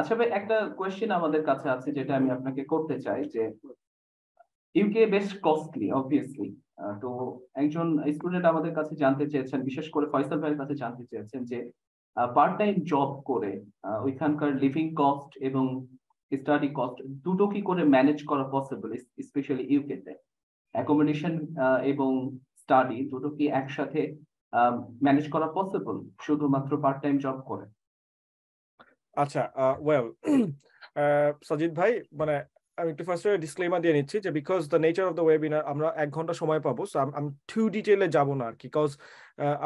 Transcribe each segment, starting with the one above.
আচ্ছা ভাই একটা কোশ্চেন আমাদের কাছে আছে যেটা আমি আপনাকে করতে চাই যে ইউকে বেশ কস্টলি obviously তো একজন স্টুডেন্ট আমাদের কাছে জানতে চেয়েছেন বিশেষ করে ফয়সাল ভাইয়ের কাছে জানতে চেয়েছেন যে পার্ট টাইম জব করে ওইখানকার লিভিং কস্ট এবং স্টাডি কস্ট দুটো কি করে ম্যানেজ করা পসিবল স্পেশালি ইউকে তে অ্যাকোমোডেশন এবং স্টাডি দুটো কি একসাথে ম্যানেজ করা পসিবল শুধুমাত্র পার্ট টাইম জব করে আচ্ছা ওয়েল সাজিদ ভাই মানে আমি একটু ফার্স্ট ডিসক্লেইমার দিয়ে নিচ্ছি যে because the nature of the webinar আমরা এক ঘন্টা সময় পাবো সো আমি টু ডিটেইলে যাব না আর কি কজ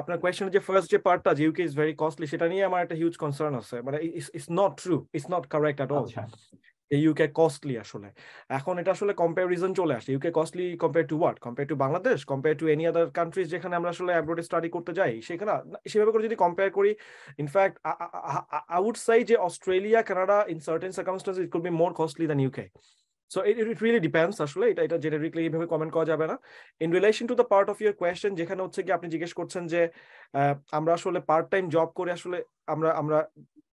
আপনার কোয়েশ্চেন যে ফার্স্ট যে পার্টটা যে ইউকে ইজ ভেরি কস্টলি সেটা নিয়ে আমার একটা হিউজ কনসার্ন আছে মানে it's not true it's not correct at all এই ইউকে কস্টলি আসলে এখন এটা আসলে কম্প্যারিজন চলে আসে UK costly compare to what compare to Bangladesh compare to any other countries যেখানে আমরা আসলে অ্যাব্রোডে স্টাডি করতে যাই সেখানে সেভাবে করে যদি কম্পেয়ার করি ইনফ্যাক্ট আই উড সে যে Australia Canada in certain circumstances it could be more costly than UK So it really depends আসলে এটা জেনারিকলি এইভাবে কমেন্ট করা যাবে না in relation to the part of your question যেখানে হচ্ছে কি আপনি জিজ্ঞেস করছেন যে আমরা আসলে পার্ট টাইম জব করে আসলে আমরা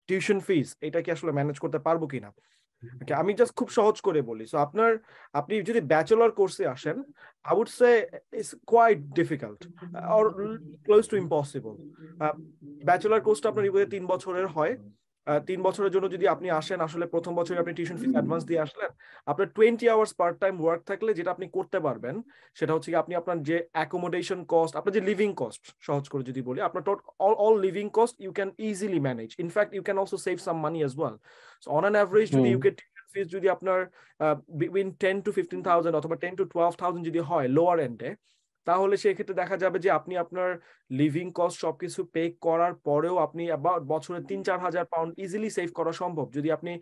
টিউশন ফিস এটা কি আসলে ম্যানেজ করতে পারবো কিনা আমি জাস্ট খুব সহজ করে বলি সো আপনি যদি ব্যাচেলর কোর্সে আসেন I would say it's quite difficult or close to impossible bachelor কোর্সটা আপনার ইউকে 3 বছরের হয় 3 বছরের জন্য যদি আপনি আসেন আসলে প্রথম বছরে আপনি টিউশন ফিস অ্যাডভান্স দিয়ে আসলেন আপনার 20 আওয়ার্স পার্ট টাইম ওয়ার্ক থাকলে যেটা আপনি করতে পারবেন সেটা হচ্ছে আপনি আপনার যে অ্যাকোমোডেশন কস্ট আপনার যে লিভিং কস্ট সহজ করে যদি বলি আপনার all living cost you can easily manage in fact you can also save some money as well so on an average যদি ইউকে টিউশন ফিস যদি আপনার বিটুইন 10 to 15,000 অথবা 10 to 12,000 যদি হয় লোয়ার এন্ডে তাহলে সেই ক্ষেত্রে দেখা যাবে যে আপনি আপনার লিভিং কস্ট সবকিছু পে করার পরেও আপনি বছরে 3-4 হাজার পাউন্ড ইজিলি সেভ করা সম্ভব যদি আপনি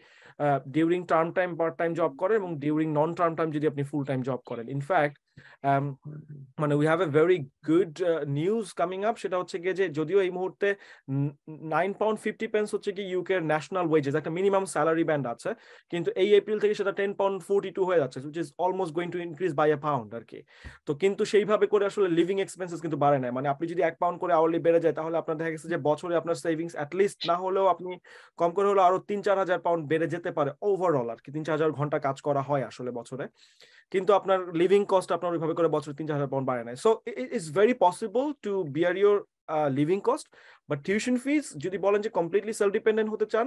during term time part time job করেন এবং ডিউরিং নন টার্ম টাইম যদি আপনি ফুল টাইম জব করেন ইনফ্যাক্ট মানে we have a very good news coming up সেটা হচ্ছে গিয়ে যে যদিও এই মুহূর্তে £9.50 হচ্ছে কি ইউকের ন্যাশনাল ওয়েজেস একটা মিনিমাম স্যালারি ব্যান্ড আছে কিন্তু এই এপ্রিল থেকে সেটা £10.42 হয়ে যাচ্ছে which is almost going to increase by a pound আর কি তো কিন্তু সেইভাবে করে আসলে লিভিং এক্সপেন্সেস কিন্তু বাড়ে না মানে আপনি যদি 1 পাউন্ড করে আওয়ারলি বেড়ে যায় তাহলে আপনার দেখা গেছে যে বছরে আপনার সেভিংস অ্যাটলিস্ট না হলেও আপনি কম করে হলেও আরো 3-4 হাজার পাউন্ড বেড়ে যেতে পারে ওভারঅল আর কি 3-4 ঘন্টা কাজ করা হয় আসলে বছরে কিন্তু আপনার লিভিং কস্ট আপনার ওইভাবে করে বছরে 3-4 হাজার পাউন্ড বাড়ে না so it's very possible to bear your living cost but tuition fees যদি বলেন যে কমপ্লিটলি সেলফ ডিপেন্ডেন্ট হতে চান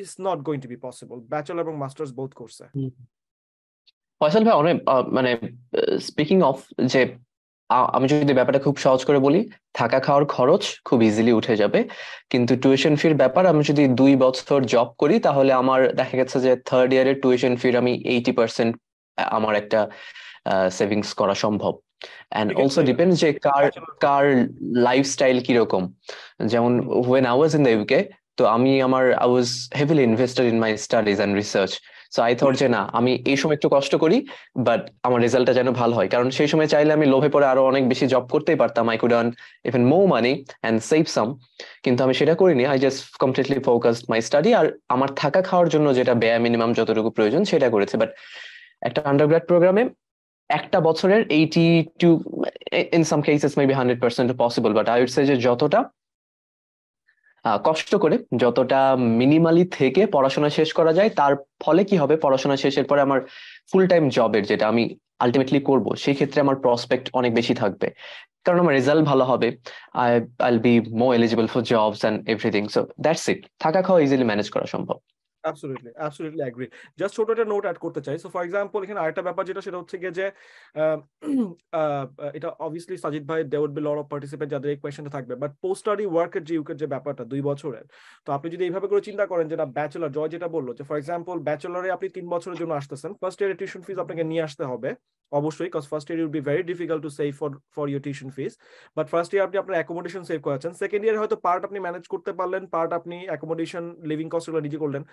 it's not going to be possible bachelor এবং মাস্টার্স বোথ কোর্সে ফয়সাল ভাই অনেক মানে স্পিকিং অফ যে আমি যদি ব্যাপারটা খুব সহজ করে বলি থাকা খাওয়ার খরচ খুব ইজিলি উঠে যাবে কিন্তু টিউশন ফির ব্যাপার আমি যদি 2 বছর জব করি তাহলে আমার দেখা গেছে যে থার্ড ইয়ারের টিউশন ফির আমি 80% আমার একটা সেভিংস করা সম্ভব and also depends যে কার লাইফস্টাইল কি রকম যেমন when I was in the UK তো আমি I was heavily invested in my studies and research so I thought যে না আমি এই সময় একটু কষ্ট করি but আমার রেজাল্টটা যেন ভালো হয় কারণ সেই সময় চাইলে আমি লোভে পড়ে আরো অনেক বেশি জব করতেই পারতাম I could earn even more money and save some কিন্তু আমি সেটা করিনি I just completely focused my study আর আমার থাকা খাওয়ার জন্য যেটা ব্যয় মিনিমাম যতটুকু প্রয়োজন সেটা করেছে but একটা আন্ডারগ্রেড প্রোগ্রামে একটা বছরের 82 in some cases maybe 100% possible but I would say যে যতটা কষ্ট করে যতটা মিনিমালি থেকে পড়াশোনা শেষ করা যায় তার ফলে কি হবে পড়াশোনা শেষের পরে আমার ফুল টাইম জবের যেটা আমি আলটিমেটলি করব সেই ক্ষেত্রে আমার প্রসপেক্ট অনেক বেশি থাকবে কারণ আমার রেজাল্ট ভালো হবে I'll be more eligible for jobs and everything so that's it থাকা খাওয়া ইজিলি ম্যানেজ করা সম্ভব Absolutely, absolutely agree. Just ছোট একটা নোট অ্যাড করতে চাই সো ফর এক্সাম্পল এখানে আরেকটা ব্যাপার যেটা সেটা হচ্ছে গিয়ে যে এটা অবভিয়াসলি সাজিদ ভাই there will be lot of participant যাদের এই কোয়েশ্চনটা থাকবে বাট পোস্ট স্টাডি ওয়ার্কের যে ইউকের যে ব্যাপারটা 2 বছরের তো আপনি যদি এইভাবে করে চিন্তা করেন যে না ব্যাচেলর জয় যেটা বললো যে ফর এক্সাম্পল ব্যাচেলরে আপনি 3 বছরের জন্য আসতেছেন ফার্স্ট ইয়ারের টিউশন ফিস আপনাকে নিয়ে আসতে হবে অবশ্যই cause first year will be very difficult to save for your tuition fees but first year আপনি আপনার অ্যাকোমোডেশন সেভ করেছেন সেকেন্ড ইয়ার হয়তো পার্ট আপনি ম্যানেজ করতে পারলেন পার্ট আপনি অ্যাকোমোডেশন লিভিং কস্টগুলো নিজে করলেন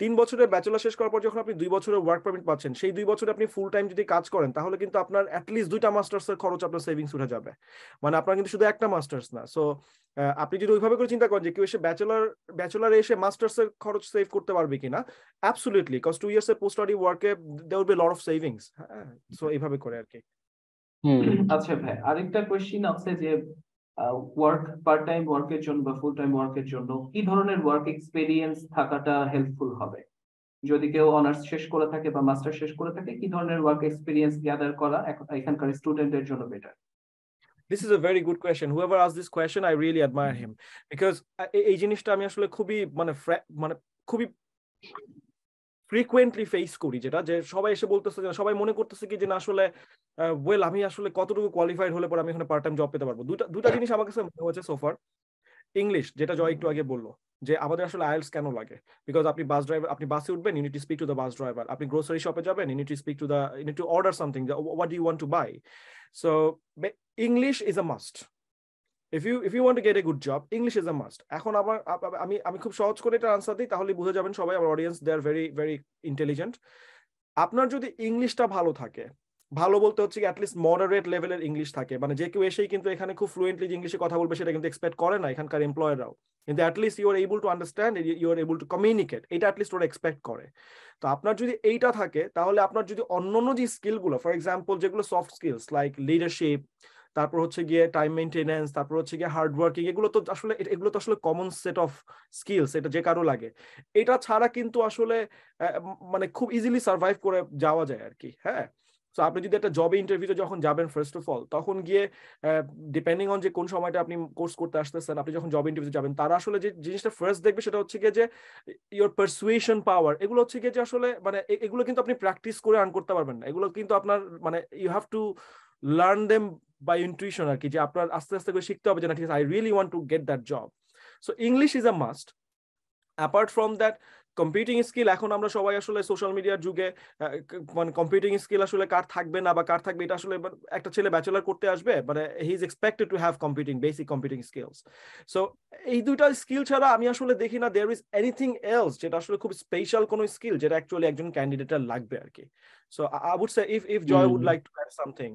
3 বছরের ব্যাচেলর শেষ করার পর যখন আপনি 2 বছরের ওয়ার্ক পারমিট পাচ্ছেন সেই 2 বছরে আপনি ফুল টাইম যদি কাজ করেন তাহলে কিন্তু আপনার অ্যাটলিস্ট 2টা মাস্টার্সের খরচ আপনার সেভিংস উঠে যাবে মানে আপনার কিন্তু শুধু একটা মাস্টার্স না সো আপনি যদি ওইভাবে করে চিন্তা করেন যে কেউ এসে ব্যাচেলর এসে মাস্টার্সের খরচ সেভ করতে পারবে কিনা অ্যাবসলিউটলি কজ 2 ইয়ার্স এর পোস্ট স্টাডি ওয়ার্কে there will be lot of savings so এইভাবে করে আর কি আচ্ছা ভাই আরেকটা কোশ্চেন আছে যে work part-time work এর জন্য বা full-time work এর জন্য কি ধরনের work experience থাকাটা helpful হবে যদি কেউ অনার্স শেষ করে থাকে বা মাস্টার শেষ করে থাকে কি ধরনের work experience gather করা এখানকার স্টুডেন্টদের জন্য better This is a very good question. Whoever asked this question, I really admire him because এই জিনিসটা আমি আসলে খুবই মানে খুবই frequently face করি যেটা যে সবাই এসে বলতেছে যে সবাই মনে করতেছে কি যে না আসলে well আমি আসলে কতটুকু কোয়ালিফাইড হলে পরে আমি এখানে পার্ট টাইম জব পেতে পারবো দুটো জিনিস আমার কাছে মনে হচ্ছে সো ফার ইংলিশ যেটা জয় একটু আগে বললো যে আমাদের আসলে আইএলটিএস কেন লাগে বিকজ আপনি বাস ড্রাইভার আপনি বাসে উঠবেন you need to speak to the bus driver আপনি গ্রোসারি শপে যাবেন you need to speak to the you need to order something what do you want to buy so English is a must if you want to get a good job english is a must এখন আবার আমি খুব সহজ করে এটা answer দেই তাহলে বুঝে যাবেন সবাই আমার audience they are very very intelligent আপনার যদি ইংলিশটা ভালো থাকে ভালো বলতে হচ্ছে কি at least moderate লেভেলের ইংলিশ থাকে মানে যে কেউ এসেই কিন্তু এখানে খুব ফ্লুয়েন্টলি ইংলিশে কথা বলবে সেটা কিন্তু এক্সপেক্ট করে না এখানকার এমপ্লয়াররাও কিন্তু at least you are able to understand you are able to communicate এটা at least ওরা এক্সপেক্ট করে তো আপনার যদি এইটা থাকে তাহলে আপনার যদি অন্যান্য যে স্কিলগুলো ফর এক্সাম্পল যেগুলো সফট স্কিলস লাইক লিডারশিপ তারপর হচ্ছে গিয়ে টাইম মেইনটেনেন্স তারপর হচ্ছে গিয়ে হার্ড ওয়ার্কিং এগুলো তো আসলে কমন সেট অফ স্কিলস এটা যে কারো লাগে এটা ছাড়া কিন্তু আসলে মানে খুব ইজিলি সার্ভাইভ করে যাওয়া যায় আর কি হ্যাঁ সো আপনি যদি একটা জব ইন্টারভিউতে যখন যাবেন ফার্স্ট অফ অল তখন গিয়ে ডিপেন্ডিং অন যে কোন সময়টা আপনি কোর্স করতে আসতেছেন আপনি যখন জব ইন্টারভিউতে যাবেন তারা আসলে যে জিনিসটা ফার্স্ট দেখবে সেটা হচ্ছে গিয়ে যে ইওর পারসুয়েশন পাওয়ার এগুলো হচ্ছে গিয়ে যে আসলে মানে এগুলো কিন্তু আপনি প্র্যাকটিস করে আর্ন করতে পারবেন না এগুলো কিন্তু আপনার মানে you have to learn them by intuition আর কি যে আপনার আস্তে আস্তে করে শিখতে হবে যে না ঠিক আছে I really want to get that job so English is a must apart from that computing skill এখন আমরা সবাই আসলে সোশ্যাল মিডিয়ার যুগে মানে কম্পিউটিং স্কিল আসলে কার থাকবে না বা কার থাকবে এটা আসলে একটা ছেলে ব্যাচেলর করতে আসবে মানে he is expected to have computing basic computing skills so এই দুইটা স্কিল ছাড়া আমি আসলে দেখি না দেয়ার ইজ এনিথিং এলস যেটা আসলে খুব স্পেশাল কোনো স্কিল যেটা অ্যাকচুয়ালি একজন ক্যান্ডিডেটের লাগবে আর কি so I would say if Joy would like to add something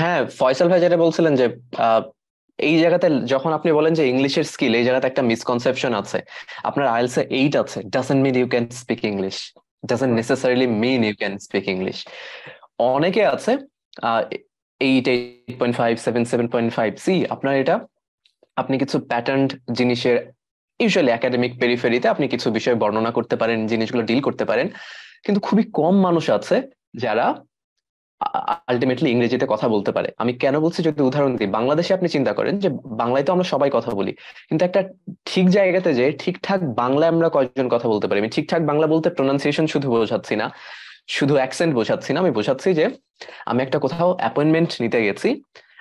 হ্যাঁ ফয়সাল ভাই যেটা বলছিলেন যে এই জায়গাতে যখন আপনি বলেন যে ইংলিশের স্কিল এই জায়গাতে একটা মিসকনসেপশন আছে আপনার আইএলটিএস এ 8 আছে doesn't mean you can speak English doesn't necessarily mean you can speak English অনেকে আছে 8.5 7.5 সি আপনার এটা আপনি কিছু প্যাটার্নড জিনিসের ইউজুয়ালি একাডেমিক পেরিফেরিতে আপনি কিছু বিষয় বর্ণনা করতে পারেন জিনিসগুলো ডিল করতে পারেন কিন্তু খুবই কম মানুষ আছে যারা আলটিমেটলি ইংরেজিতে কথা বলতে পারে আমি কেন বলছি যদি উদাহরণ দিই বাংলাদেশে আপনি চিন্তা করেন যে বাংলায় তো আমরা সবাই কথা বলি কিন্তু একটা ঠিক জায়গাতে যে ঠিকঠাক বাংলায় আমরা কয়েকজন কথা বলতে পারি আমি ঠিকঠাক বাংলা বলতে প্রোনাউন্সিয়েশন শুধু বোঝাচ্ছি না শুধু অ্যাকসেন্ট বোঝাচ্ছি না আমি বোঝাচ্ছি যে আমি একটা কোথাও অ্যাপয়েন্টমেন্ট নিতে গেছি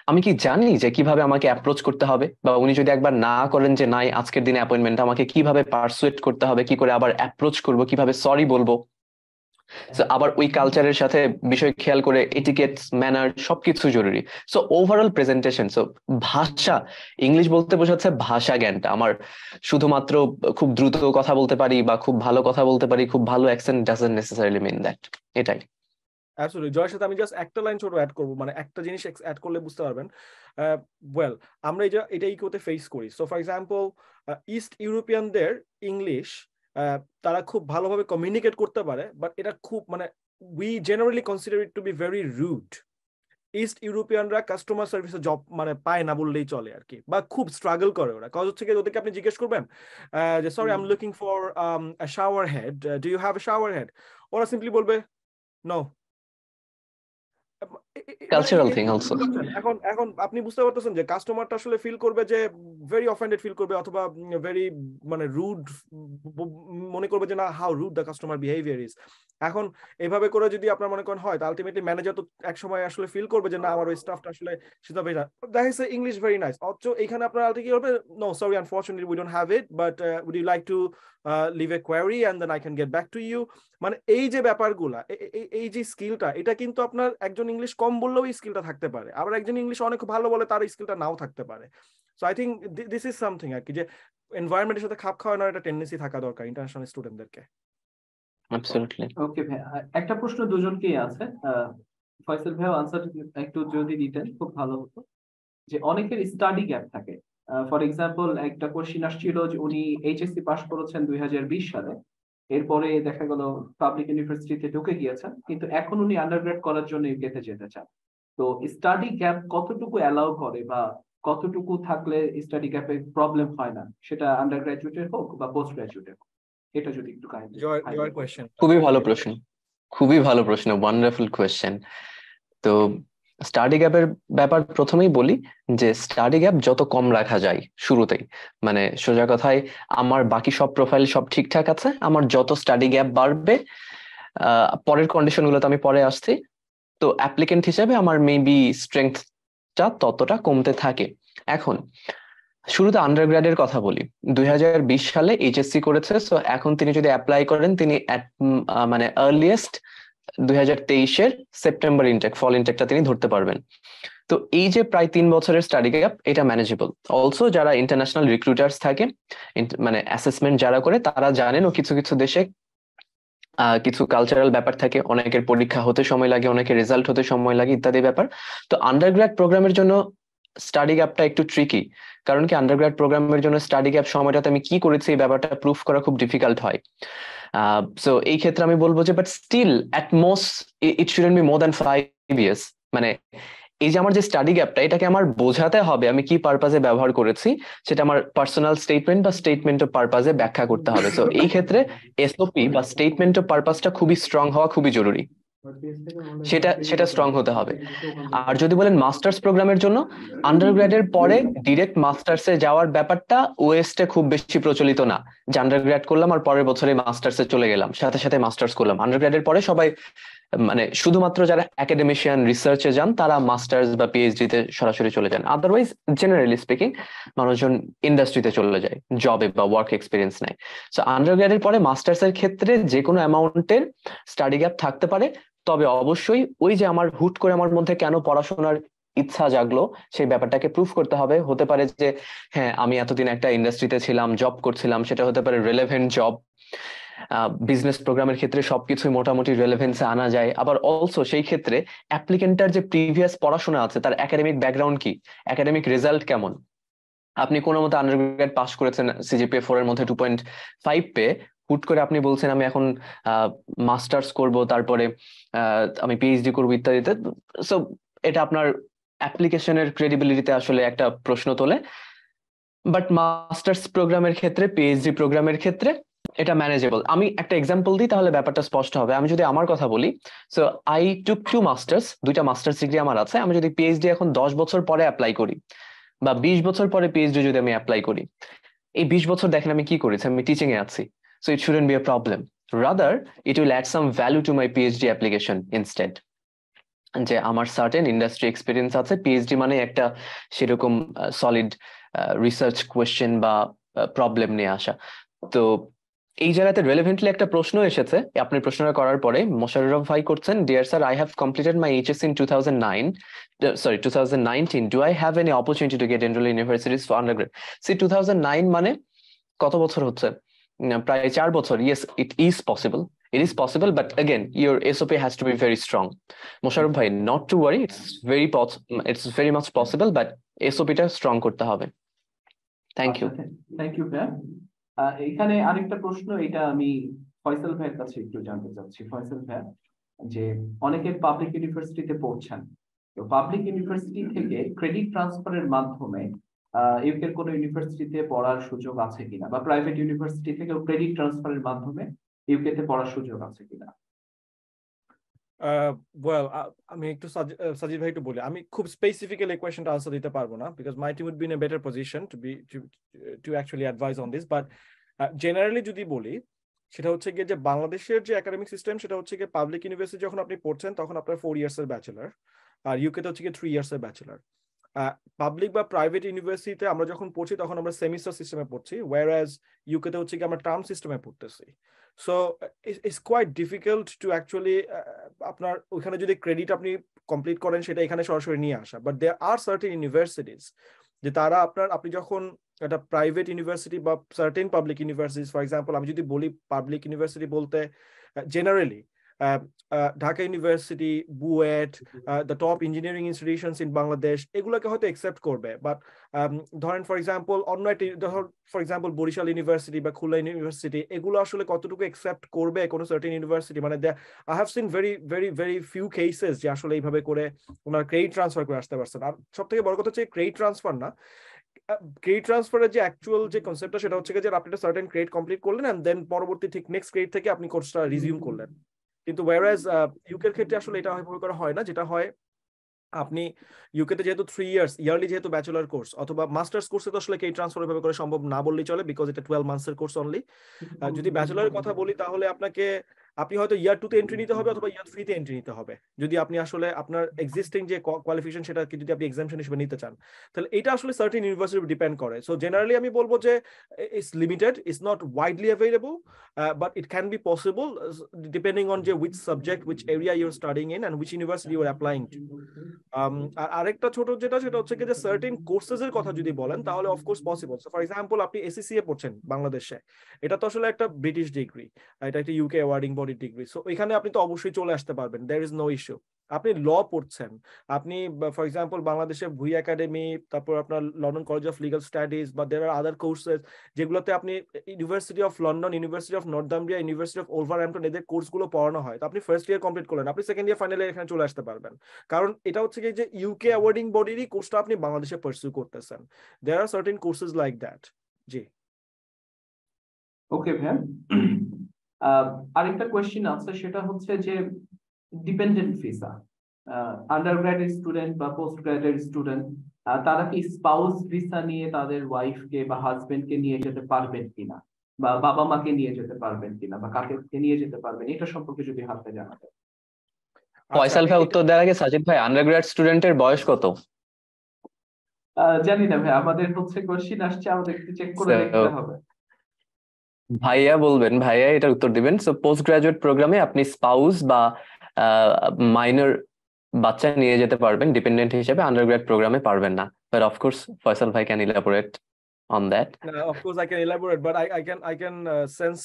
আমি কি জানি যে কিভাবে আমাকে অ্যাপ্রোচ করতে হবে বা উনি যদি একবার না করেন যে নাই আজকের দিনে অ্যাপয়েন্টমেন্ট আমাকে কিভাবে পারসুয়েট করতে হবে কি করে আবার অ্যাপ্রোচ করবো কিভাবে সরি বলবো আবার ওই কালচারের সাথে বিষয় খেয়াল করে এটিকেটস ম্যানার সবকিছু জরুরি সো ওভারঅল প্রেজেন্টেশন সো ভাষা ইংলিশ বলতে বোঝাচ্ছে ভাষা জ্ঞানটা আমার শুধুমাত্র খুব দ্রুত কথা বলতে পারি বা খুব ভালো কথা বলতে পারি খুব ভালো accent doesn't necessarily mean that এটাই অ্যাবসলিউটলি জয়ের সাথে আমি জাস্ট একটা লাইন ছোট অ্যাড করবো মানে একটা জিনিস অ্যাড করলে বুঝতে পারবেন ওয়েল আমরা এটা ইকোতে ফেস করি সো ফর এক্সাম্পল ইস্ট ইউরোপিয়ানদের ইংলিশ তারা খুব ভালোভাবে কমিউনিকেট করতে পারে বাট এটা খুব মানে we generally consider it to be very rude east ইউরোপিয়ানরা customer সার্ভিসে জব মানে পায় না বললেই চলে আর কি বা খুব স্ট্রাগল করে ওরা কজ হচ্ছে কি ওদেরকে আপনি জিজ্ঞেস করবেন যে sorry I am looking for a shower head do you have a shower head ওরা সিম্পলি বলবে নো কালচারাল থিং অলসো এখন আপনি বুঝতে পারতেছেন যে কাস্টমারটা আসলে ফিল করবে যে ভেরি অফেন্ডেড ফিল করবে অথবা ভেরি মানে রুড মনে করবে যে না how rude the customer behaviour is এখন এভাবে করে যদি আপনার মনে করেন হয় আলটিমেটলি ম্যানেজার তো এক সময় আসলে ফিল করবে যে না আমার ওই স্টাফটা আসলে সেটা বেটা that is English very nice অথচ এখানে আপনার আলটি কি হবে no sorry unfortunately we don't have it but would you like to leave a query and then I can get back to you মানে এই যে ব্যাপারগুলা এই যে স্কিলটা এটা কিন্তু আপনার একজন ইংলিশ কম বললেও এই স্কিলটা থাকতে পারে আবার একজন ইংলিশ অনেক ভালো বলে তার স্কিলটা নাও থাকতে পারে so I think this is something আর কি যে এনভায়রনমেন্টের সাথে খাপ খাওয়ানোর একটা টেন্ডেন্সি থাকা দরকার ইন্টারন্যাশনাল স্টুডেন্টদেরকে Absolutely. Okay, একটা প্রশ্ন দুজনকেই আছে ফয়সাল ভাই আনসার একটু যদি দিতেন খুব ভালো হতো যে অনেকের স্টাডি গ্যাপ থাকে ফর এক্সাম্পল একটা কোশ্চেন আসছিল যে উনি HSC পাস করেছেন 2020 সালে এরপরে দেখা গেল পাবলিক ইউনিভার্সিটিতে ঢুকে গিয়েছেন কিন্তু এখন উনি আন্ডারগ্রেড করার জন্য ইউকেতে যেতে চান তো স্টাডি গ্যাপ কতটুকু অ্যালাউ করে বা কতটুকু থাকলে স্টাডি গ্যাপে প্রবলেম হয় না, সেটা আন্ডারগ্র্যাজুয়েটের হোক বা পোস্ট গ্র্যাজুয়েটের হোক, এটা যদি একটু কাইন্ডলি ইওর কোশ্চেন। খুবই ভালো প্রশ্ন, খুবই ভালো প্রশ্ন, ওয়ান্ডারফুল কোশ্চেন। তো স্টাডি গ্যাপের ব্যাপার প্রথমেই বলি যে স্টাডি গ্যাপ যত কম রাখা যায় শুরুতেই, মানে সোজা কথায় আমার বাকি সব প্রোফাইল সব ঠিকঠাক আছে, আমার যত স্টাডি গ্যাপ বাড়বে, পরের কন্ডিশন গুলো তো আমি পরে আসছি, তো অ্যাপ্লিকেন্ট হিসেবে আমার মেবি স্ট্রেংথটা ততটা কমতে থাকে। এখন শুরুতে আন্ডারগ্র্যাডের কথা বলি, 2020 সালে এইচএসসি করেছে, সো এখন তিনি যদি অ্যাপ্লাই করেন তিনি মানে আর্লিয়েস্ট 2023-এর সেপ্টেম্বর ইনটেক, ফল ইনটেকটা তিনি ধরতে পারবেন। তো এই যে প্রায় 3 বছরের স্টাডি গ্যাপ, এটা ম্যানেজেবল। অলসো যারা ইন্টারন্যাশনাল রিক্রুটার্স থাকে, মানে অ্যাসেসমেন্ট যারা করে, তারা জানেন ও কিছু কিছু দেশে কিছু কালচারাল ব্যাপার থাকে, অনেকের পরীক্ষা হতে সময় লাগে, অনেকের রেজাল্ট হতে সময় লাগে, ইত্যাদি ব্যাপার। তো আন্ডারগ্র্যাড প্রোগ্রামের জন্য স্টাডি গ্যাপটা একটু ট্রিকি, কারণ কি আন্ডারগ্র্যাড প্রোগ্রামের জন্য স্টাডি গ্যাপ সময়টাতে আমি কি করেছি এই ব্যাপারটা প্রুফ করা খুব ডিফিকাল্ট হয়। সো এই ক্ষেত্রে আমি বলবো যে but still at most it shouldn't be more than 5 years, মানে এই যে আমার যে স্টাডি গ্যাপটা, এটাকে আমার বোঝাতে হবে আমি কি পারপাজে ব্যবহার করেছি, সেটা আমার পার্সোনাল স্টেটমেন্ট বা স্টেটমেন্ট অফ পারপাজে ব্যাখ্যা করতে হবে। সো এই ক্ষেত্রে এসওপি বা স্টেটমেন্ট অফ পারপাসটা খুবই স্ট্রং হওয়া খুবই জরুরি, সেটা সেটা স্ট্রং হতে হবে। আর যদি বলেন মাস্টার্স প্রোগ্রামের জন্য, আন্ডারগ্র্যাডের পরে ডিরেক্ট মাস্টার্সে যাওয়ার ব্যাপারটা ওয়েস্টে খুব বেশি প্রচলিত না, যে আন্ডারগ্র্যাড করলাম আর পরের বছরে মাস্টার্সে চলে গেলাম, সাথে সাথে মাস্টার্স করলাম। আন্ডারগ্র্যাডের পরে সবাই, মানে শুধুমাত্র যারা একাডেমিশিয়ান রিসার্চে যান তারা মাস্টার্স বা পিএইচডি তে সরাসরি চলে যান, আদারওয়াইজ জেনারেলি স্পিকিং মানুষজন ইন্ডাস্ট্রিতে চলে যায়, জবে বা ওয়ার্ক এক্সপিরিয়েন্স নেয়। সো আন্ডারগ্র্যাডের পরে মাস্টার্স এর ক্ষেত্রে যে কোনো অ্যামাউন্টের স্টাডি গ্যাপ থাকতে পারে, তবে অবশ্যই ওই যে আমার হুট করে আমার মধ্যে কেন পড়াশোনার ইচ্ছা জাগলো সেই ব্যাপারটাকে প্রুফ করতে হবে। হতে পারে যে হ্যাঁ আমি এতদিন একটা ইন্ডাস্ট্রিতে ছিলাম, জব করছিলাম, সেটা হতে পারে রেলেভেন্ট জব। বিজনেস প্রোগ্রামের ক্ষেত্রে সবকিছুই মোটামুটি রেলেভেন্সে আনা যায়, আবার অলসো সেই ক্ষেত্রে অ্যাপ্লিকেন্টার যে প্রিভিয়াস পড়াশোনা আছে, তার একাডেমিক ব্যাকগ্রাউন্ড কি, একাডেমিক রেজাল্ট কেমন, আপনি কোনো মতো আন্ডারগ্র্যাড পাস করেছেন সিজিপিএ 4 এর মধ্যে 2.5 পেয়ে, হুট করে আপনি বলছেন আমি এখন মাস্টার্স করব, তারপরে আমি পিএইচডি করব ইত্যাদিতে। সো এটা আপনার অ্যাপ্লিকেশনের ক্রেডিবিলিটিতে আসলে একটা প্রশ্ন তোলে, বাট মাস্টার্স প্রোগ্রামের ক্ষেত্রে, পিএইচডি প্রোগ্রামের ক্ষেত্রে এটা ম্যানেজেবল। আমি একটা এক্সাম্পল দিই তাহলে ব্যাপারটা স্পষ্ট হবে। আমি যদি আমার কথা বলি, সো আই টুক 2 মাস্টার্স, 2টা মাস্টার্স ডিগ্রি আমার আছে। আমি যদি পিএইচডি এখন 10 বছর পরে অ্যাপ্লাই করি বা 20 বছর পরে পিএইচডি যদি আমি অ্যাপ্লাই করি, এই 20 বছর দেখেন আমি কি করেছি, আমি টিচিং এ আছি। So it shouldn't be a problem, rather it will add some value to my PhD application instead. যে আমার certain industry experience আছে, PhD মানে একটা সেরকম solid research question বা problem নিয়ে আসা। তো এই জায়গাতে রেলেভেন্টলি একটা প্রশ্ন এসেছে, আপনি প্রশ্নটা করার পরে মোশাররফ ভাই করছেন, dear sir, I have completed my HS in 2019, do I have any opportunity to get enrol in universities for undergrad? See 2009 মানে কত বছর হচ্ছে, প্রায় 4 বছর। Yes, it is possible, it is possible, but again your SOP has to be very strong. Mosharraf ভাই, not to worry, it's very much possible, but এসওপিটা strong করতে হবে। থ্যাংক ইউ, থ্যাংক ইউ ভাই। এখানে আরেকটা প্রশ্ন, এটা আমি ফয়সাল ভাইয়ের কাছে একটু জানতে চাচ্ছি। ফয়সাল ভাই, যে অনেকে পাবলিক ইউনিভার্সিটিতে পড়ছেন, তো পাবলিক ইউনিভার্সিটি থেকে ক্রেডিট ট্রান্সফারের মাধ্যমে ইউকের কোনো ইউনিভার্সিটিতে পড়ার সুযোগ আছে কিনা, বা প্রাইভেট ইউনিভার্সিটি থেকে ক্রেডিট ট্রান্সফারের মাধ্যমে ইউকেতে পড়ার সুযোগ আছে কিনা? ওয়েল, আমি একটু সাজিদ ভাই একটু বলি, আমি খুব স্পেসিফিক্যালি কোশ্চেনটা আনসার দিতে পারবো না, because my team would be in a better position to actually advise on this. But generally যদি বলি, সেটা হচ্ছে গিয়ে যে বাংলাদেশের যে একাডেমিক সিস্টেম, সেটা হচ্ছে গিয়ে পাবলিক ইউনিভার্সিটি যখন আপনি পড়ছেন তখন আপনার 4 years ব্যাচেলার, আর ইউকেতে হচ্ছে গিয়ে 3 years ব্যাচেলার। পাবলিক বা প্রাইভেট ইউনিভার্সিটিতে আমরা যখন পড়ছি তখন আমরা সেমিস্টার সিস্টেমে পড়ছি, ওয়ার অ্যাজ ইউকেতে হচ্ছে কি আমরা টার্ম সিস্টেমে পড়তেছি। So it's quite difficult to actually, আপনার ওইখানে যদি ক্রেডিট আপনি কমপ্লিট করেন সেটা এখানে সরাসরি নিয়ে আসা। But there are certain universities যে তারা আপনার, আপনি যখন একটা প্রাইভেট ইউনিভার্সিটি বা certain public universities, for example আমি যদি বলি পাবলিক ইউনিভার্সিটি বলতে generally Dhaka University, BUET, the top engineering institutions in Bangladesh, egulake hoto accept korbe. But Dharan, for example, for example, Barisal University, ba Khulna University, egula ashole kototuku accept korbe kono certain university. Mane I have seen very few cases je ashole eibhabe kore onar credit transfer kore ashte parchen. Ar sobtheke boro kotha hocche credit transfer na. Grade transfer is the actual concept of a certain grade complete and then next grade take up resume. Whereas you can get a আপনি ইউকেতে যেহেতু 3 years yearly যেহেতু bachelor course অথবা masters কোর্সে তো আসলে কে transfer ভাবে করা সম্ভব না বললি চলে বিকজ এটা 12 মান্থস এর কোর্স অনলি যদি ব্যাচেলরের কথা বলি তাহলে আপনাকে আপনি হয়তো ইয়ার 2 তে এন্ট্রি নিতে হবে অথবা ইয়ার 3 তে এন্ট্রি নিতে হবে যদি আপনি আসলে আপনার এক্সিস্টিং যে কোয়ালিফিকেশন সেটা কি যদি আপনি এক্সাম্পশন হিসেবে নিতে চান তাহলে এটা আসলে সার্টেন ইউনিভার্সিটি উপর ডিপেন্ড করে সো জেনারেলি আমি বলবো যে it's limited it's not widely available but it can be possible depending on যে which subject which area you are studying in and which university you are applying to আরেকটা ছোট যেটা সেটা হচ্ছে যে সার্টেন কোর্সেস এর কথা যদি বলেন তাহলে of course possible so for example আপনি এসসিসি এ পড়ছেন বাংলাদেশে এটা তো আসলে একটা ব্রিটিশ ডিগ্রি এটা একটা UK awarding body degree so এখানে আপনি তো অবশ্যই চলে আসতে পারবেন देयर इज নো ইস্যু আপনি ল পড়ছেন আপনি ফর एग्जांपल বাংলাদেশে ভুই একাডেমি তারপর আপনার London college of legal studies বা देयर আর আদার কোর্সেস যেগুলোতে আপনি university of London university of Northumbria university of Wolverhampton এদের কোর্সগুলো পড়ানো হয় তো আপনি ফার্স্ট ইয়ার কমপ্লিট করলেন আপনি সেকেন্ড ইয়ার ফাইনাল ইয়ার এখানে চলে আসতে পারবেন কারণ এটা হচ্ছে যে ইউকে অ্যাওয়ার্ডিং বডিরই কোর্সটা আপনি বাংলাদেশে পারসু করতেছেন there are certain courses like that জি ওকে ভাই আরেকটা কোশ্চেন আছে সেটা হচ্ছে যে dependent visa undergraduate student বা post graduate student তারা কি spouse visa নিয়ে তাদের wife কে বা husband কে নিয়ে যেতে পারবেন কিনা বা বাবা মা কে নিয়ে যেতে পারবেন কিনা বা কাকে কে নিয়ে যেতে পারবেন এটা সম্পর্কে যদি হাতে জানাতে ফয়সাল ভাই উত্তর দেওয়ার আগে সাজিদ ভাই undergraduate স্টুডেন্টের বয়স কত জানি না ভাই আমাদের হচ্ছে কোশ্চেন আসছে আমাদের একটু চেক করে দেখতে হবে ভাইয়া বলবেন ভাইয়া এটার উত্তর দিবেন সো পোস্ট গ্রাজুয়েট প্রোগ্রামে আপনি স্পাউস বা minor বাচ্চা নিয়ে যেতে পারবেন ডিপেন্ডেন্ট হিসেবে আন্ডারগ্রেড প্রোগ্রামে পারবেন না বাট অফ কোর্স ফয়সাল ভাই can elaborate on that of course I can elaborate but I can sense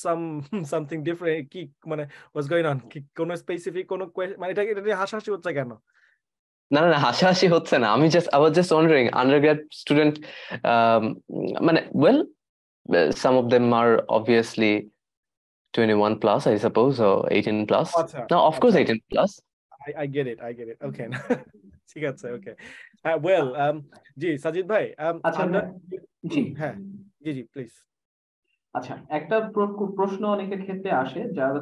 something different কি মানে হোয়াটস গোইং অন কি কোনো স্পেসিফিক কোনো মানে এটা নিয়ে হাসাহাসি হচ্ছে কেন না না হাসাহাসি হচ্ছে না আমি just I was just wondering undergrad student মানে well some of them are obviously 21 plus I suppose or 18 plus no of course 18 plus I get it okay ঠিক আছে okay well ji Sajid bhai ji please আচ্ছা একটা প্রশ্ন অনেকের ক্ষেত্রে আসে যারা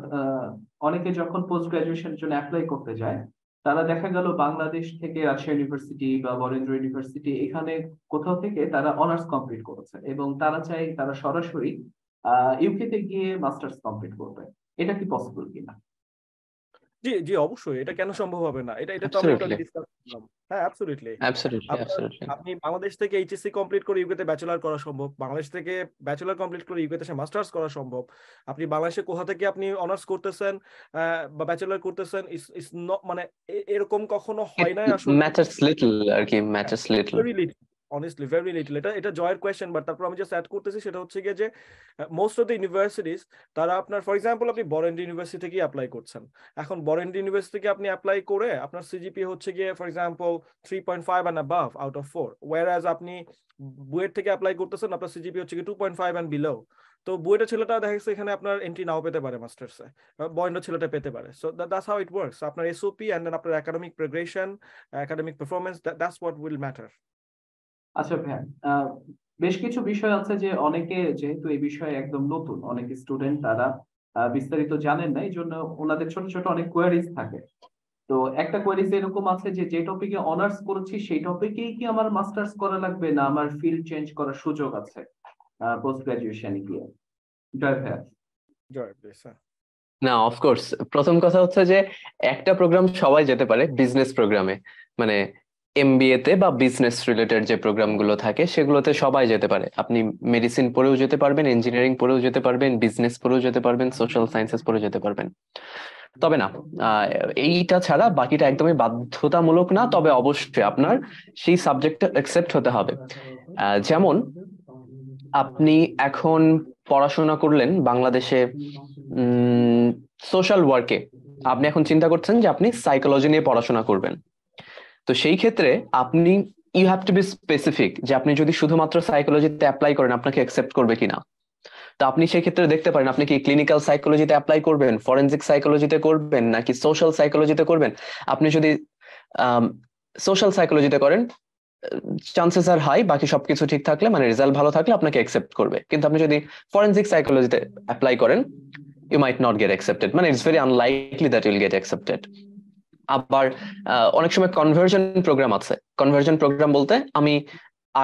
অনেকে যখন পোস্ট গ্রাজুয়েশনের জন্য অ্যাপ্লাই করতে যায় তারা দেখা গেল বাংলাদেশ থেকে রাজশাহী ইউনিভার্সিটি বা বরেন্দ্র ইউনিভার্সিটি এখানে কোথাও থেকে তারা অনার্স কমপ্লিট করেছে এবং তারা চাই তারা সরাসরি ইউকে তে গিয়ে মাস্টার্স কমপ্লিট করবে এটা কি পসিবল কিনা জি জি অবশ্যই এটা কেন সম্ভব হবে না এটা এটা তো আমরা অলরেডি ডিসকাস করলাম হ্যাঁ অ্যাবসলিউটলি আপনি বাংলাদেশ থেকে এইচএসসি কমপ্লিট করে ইউকে তে ব্যাচেলর করা সম্ভব বাংলাদেশ থেকে ব্যাচেলর কমপ্লিট করে ইউকে তে সে মাস্টার্স করা সম্ভব আপনি বাংলাদেশে কোথা থেকে আপনি অনার্স করতেছেন বা ব্যাচেলর করতেছেন ইজ নট মানে এরকম কখনো হয় না আসলে ম্যাটারস লিটল আর কি matters little honestly very little এটা জয়ের কোশ্চেন বাট তারপর আমি যে সেট করতেছি সেটা হচ্ছে যে মোস্ট অফ দ্য ইউনিভার্সিটিজ তারা আপনার ফর एग्जांपल আপনি বরেন্দ্র ইউনিভার্সিটি থেকে অ্যাপ্লাই করছেন এখন বরেন্দ্র ইউনিভার্সিটি থেকে আপনি অ্যাপ্লাই করে আপনার সিজিপিএ হচ্ছে গিয়ে for example 3.5 and above out of 4 whereas আপনি বুয়েট থেকে অ্যাপ্লাই করতেছেন আপনার সিজিপিএ হচ্ছে গিয়ে 2.5 and below তো বুয়েটা ছেলেটা দেখা গেছে এখানে আপনার এন্ট্রি নাও পেতে পারে মাস্টার্সে বরেন্দ্র ছেলেটা পেতে পারে so that's how it works আপনার এসওপি এন্ড দেন আপনার academic progression academic performance that's what will matter আচ্ছা ভাই বেশ কিছু বিষয় আছে যে অনেকে যেহেতু এই বিষয়ে একদম নতুন অনেক স্টুডেন্ট তারা বিস্তারিত জানেন না এইজন্য ওনাদের ছোট ছোট অনেক কোয়েরিজ থাকে তো একটা কোয়েরিজ এরকম আছে যে যে টপিকে অনার্স করেছি সেই টপিকেই কি আমার মাস্টার্স করা লাগবে না আমার ফিল্ড চেঞ্জ করার সুযোগ আছে পোস্ট গ্রাজুয়েশনে গিয়ে জয় ভাই জয় ভাই না অফ কোর্স প্রথম কথা হচ্ছে যে একটা প্রোগ্রাম সবাই যেতে পারে বিজনেস প্রোগ্রামে মানে MBA তে বা বিজনেস রিলেটেড যে প্রোগ্রামগুলো থাকে সেগুলোতে সবাই যেতে পারে আপনি মেডিসিন পড়েও যেতে পারবেন ইঞ্জিনিয়ারিং পড়েও যেতে পারবেন বিজনেস পড়েও যেতে পারবেন সোশ্যাল সায়েন্সেস পড়েও যেতে পারবেন তবে না এইটা ছাড়া বাকিটা একদমই বাধ্যতামূলক না তবে অবশ্যই আপনার সেই সাবজেক্টটা অ্যাকসেপ্ট হতে হবে যেমন আপনি এখন পড়াশোনা করলেন বাংলাদেশে সোশ্যাল ওয়ার্কে আপনি এখন চিন্তা করছেন যে আপনি সাইকোলজি নিয়ে পড়াশোনা করবেন, তো সেই ক্ষেত্রে আপনি you have to be specific যে আপনি যদি শুধুমাত্র সাইকোলজিতে অ্যাপ্লাই করেন আপনাকে অ্যাকসেপ্ট করবে কিনা। তো আপনি সেই ক্ষেত্রে দেখতে পারেন আপনি কি ক্লিনিক্যাল সাইকোলজিতে অ্যাপ্লাই করবেন, ফরেনসিক সাইকোলজিতে করবেন, নাকি সোশ্যাল সাইকোলজিতে করবেন। আপনি যদি সোশ্যাল সাইকোলজিতে করেন চান্সেস আর হাই, বাকি সবকিছু ঠিক থাকলে মানে রেজাল্ট ভালো থাকলে আপনাকে অ্যাকসেপ্ট করবে, কিন্তু আপনি যদি ফরেনসিক সাইকোলজিতে অ্যাপ্লাই করেন you might not get accepted, মানে it's very unlikely that you'll get accepted. আবার অনেক সময় কনভার্জন প্রোগ্রাম আছে, কনভার্জন প্রোগ্রাম বলতে আমি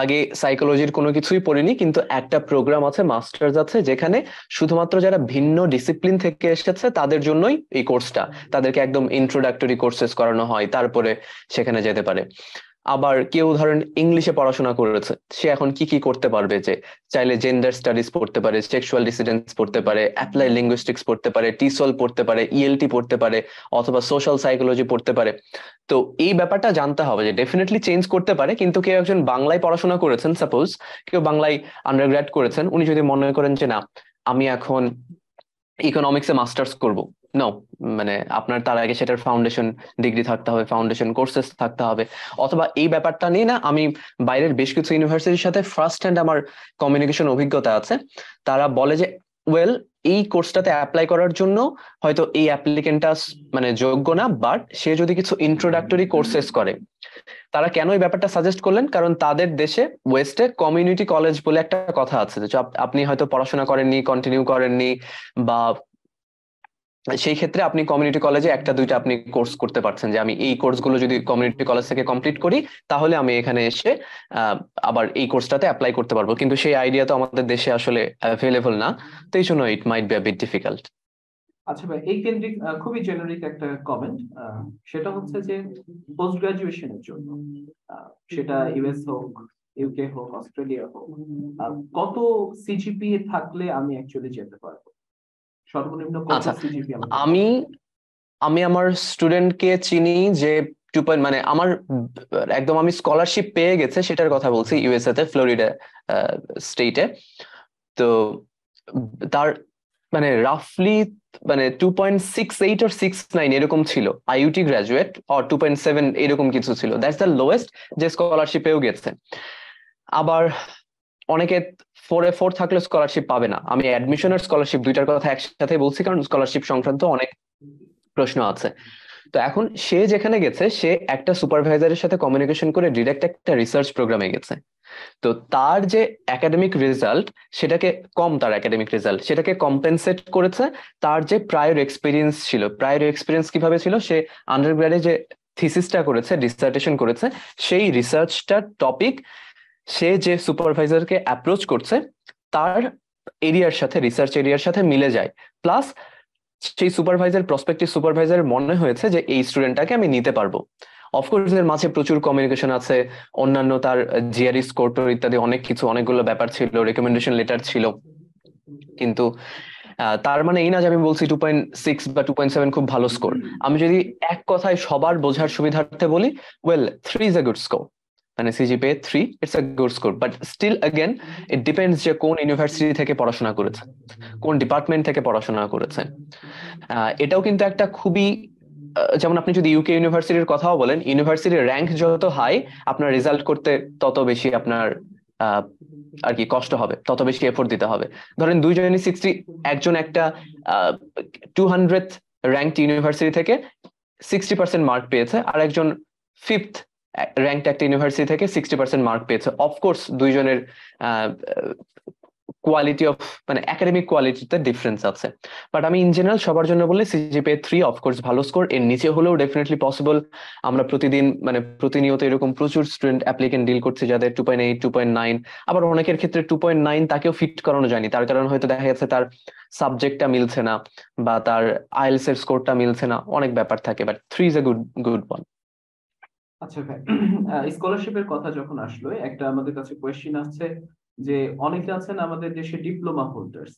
আগে সাইকোলজির কোনো কিছুই পড়িনি কিন্তু একটা প্রোগ্রাম আছে মাস্টার্স আছে যেখানে শুধুমাত্র যারা ভিন্ন ডিসিপ্লিন থেকে এসেছে তাদের জন্যই এই কোর্সটা, তাদেরকে একদম ইন্ট্রোডাক্টরি কোর্সেস করানো হয় তারপরে সেখানে যেতে পারে। আবার কেউ ধরেন ইংলিশে পড়াশোনা করেছে, সে এখন কি কি করতে পারবে, যে চাইলে জেন্ডার স্টাডিজ পড়তে পারে, সেক্সুয়াল ডিসিডেন্স পড়তে পারে, অ্যাপ্লাই লিঙ্গুইস্টিক্স পড়তে পারে, টিসল পড়তে পারে, ইএলটি পড়তে পারে, অথবা সোশ্যাল সাইকোলজি পড়তে পারে। তো এই ব্যাপারটা জানতে হবে যে ডেফিনেটলি চেঞ্জ করতে পারে, কিন্তু কেউ একজন বাংলায় পড়াশোনা করেছেন, সাপোজ কেউ বাংলায় আন্ডারগ্র্যাড করেছেন, উনি যদি মনে করেন যে না আমি এখন ইকোনমিক্সে মাস্টার্স করব, নো, মানে আপনার তার আগে সেটার ফাউন্ডেশন ডিগ্রি থাকতে হবে, ফাউন্ডেশন কোর্সেস থাকতে হবে। অথবা এই ব্যাপারটা নিয়ে না আমি বাইরের বেশ কিছু ইউনিভার্সিটির সাথে ফার্স্ট হ্যান্ড আমার কমিউনিকেশন অভিজ্ঞতা আছে, তারা বলে যে ওয়েল এই কোর্সটাতে অ্যাপ্লাই করার জন্য হয়তো এই অ্যাপ্লিকেন্টটা মানে যোগ্য না, বাট সে যদি কিছু ইন্ট্রোডাক্টরি কোর্সেস করে। তারা কেন এই ব্যাপারটা সাজেস্ট করলেন, কারণ তাদের দেশে ওয়েস্টে কমিউনিটি কলেজ বলে একটা কথা আছে, আপনি হয়তো পড়াশোনা করেননি, কন্টিনিউ করেননি, বা সেই ক্ষেত্রে আপনি কমিউনিটি কলেজে একটা দুইটা আপনি কোর্স করতে পারছেন যে আমি এই কোর্সগুলো যদি কমিউনিটি কলেজ থেকে কমপ্লিট করি তাহলে আমি এখানে এসে আবার এই কোর্সটাতে অ্যাপ্লাই করতে পারবো, কিন্তু সেই আইডিয়া তো আমাদের দেশে আসলে অ্যাভেলেবল না, তো এই জন্য it might be a bit difficult. আচ্ছা ভাই, এই কেন্দ্রিক খুবই জেনারিক একটা কমেন্ট, সেটা হচ্ছে যে পোস্ট গ্রাজুয়েশনের জন্য সেটা ইউএস হোক, ইউকে হোক, অস্ট্রেলিয়া হোক, কত সিজিপিএ থাকলে আমি অ্যাকচুয়ালি যেতে পারবো? আমি আমার স্টুডেন্টকে চিনি যে মানে আমার একদম আমি স্কলারশিপ পেয়ে গেছে সেটার কথা বলছি, ইউএসএ তে ফ্লোরিডা স্টেটে। তো তার মানে রাফলি মানে 2.68 or 69 এরকম ছিল আইইউটি গ্রাজুয়েট, আর 2.7 এরকম কিছু ছিল, দ্যাটস দ্য লোয়েস্ট যে স্কলারশিপ পেয়েও গেছে। আবার অনেকে 4A4 থাকলে স্কলারশিপ পাবে না। আমি অ্যাডমিশন আর স্কলারশিপ দুইটার কথা একসাথে বলছি কারণ স্কলারশিপ সংক্রান্ত অনেক প্রশ্ন আছে। তো এখন সে যেখানে গেছে সে একটা সুপারভাইজারের সাথে কমিউনিকেশন করে ডিরেক্ট একটা রিসার্চ প্রোগ্রামে গেছে, তো তার যে একাডেমিক রেজাল্ট সেটাকে কম, তার একাডেমিক রেজাল্ট সেটাকে কম্পেনসেট করেছে তার যে প্রায়র এক্সপিরিয়েন্স ছিল। প্রায়র এক্সপিরিয়েন্স কিভাবে ছিল, সে আন্ডারগ্র্যাডে যে থিসিসটা করেছে, ডিসার্টেশন করেছে, সেই রিসার্চটার টপিক সে যে সুপারভাইজারকে অ্যাপ্রোচ করছে তার এরিয়ার সাথে, রিসার্চ এরিয়ার সাথে মিলে যায়, প্লাস সেই সুপারভাইজার প্রসপেক্টিভ সুপারভাইজারের মনে হয়েছে যে এই স্টুডেন্টটাকে আমি নিতে পারবো। অফকোর্স এর মাঝে প্রচুর কমিউনিকেশন আছে, অন্যান্য তার জিআরই স্কোর ইত্যাদি অনেক কিছু, অনেকগুলো ব্যাপার ছিল, রেকমেন্ডেশন লেটার ছিল, কিন্তু তার মানে এই না যে আমি বলছি 2.6 বা 2.7 খুব ভালো স্কোর। আমি যদি এক কথায় সবার বোঝার সুবিধার্থে বলি, well 3 is a good score, মানে CGPA 3 it's a good score, but still again it depends যে কোন ইউনিভার্সিটি থেকে পড়াশোনা করেছে, কোন ডিপার্টমেন্ট থেকে পড়াশোনা করেছে। এটাও কিন্তু একটা খুবই, যেমন আপনি যদি ইউকে ইউনিভার্সিটির কথাও বলেন, ইউনিভার্সিটির র্যাঙ্ক যত হাই আপনার রেজাল্ট করতে তত বেশি আপনার আর কি কষ্ট হবে, তত বেশি এফোর্ট দিতে হবে। ধরেন দুইজনই 60, একজন একটা 200th র্যাঙ্কড ইউনিভার্সিটি থেকে 60% মার্ক পেয়েছে, আর একজন 5th র্যাঙ্কড একটা ইউনিভার্সিটি থেকে 60% মার্ক পেয়েছে। অফকোর্স দুইজনের কোয়ালিটি অফ মানে একাডেমিক কোয়ালিটিতে ডিফারেন্স আছে, বাট আমি ইন জেনারেল সবার জন্য বললে CGPA 3 অফকোর্স ভালো স্কোর, এর নিচে হলেও ডেফিনেটলি পসিবল। আমরা প্রতিদিন মানে প্রতিনিয়ত এরকম প্রচুর স্টুডেন্ট অ্যাপ্লিকেন্ট ডিল করছে যাদের 2.8, 2.9, আবার অনেকের ক্ষেত্রে 2.9 তাকেও ফিট করানো যায়নি, তার কারণ হয়তো দেখা যাচ্ছে তার সাবজেক্টটা মিলছে না বা তার IELTS এর স্কোরটা মিলছে না, অনেক ব্যাপার থাকে, but 3 is a good one. আচ্ছা ভাই, স্কলারশিপের কথা যখন আসলো, একটা আমাদের কাছে কোয়েশ্চেন আসছে যে অনেকে আছেন আমাদের দেশে ডিপ্লোমা হোল্ডার্স,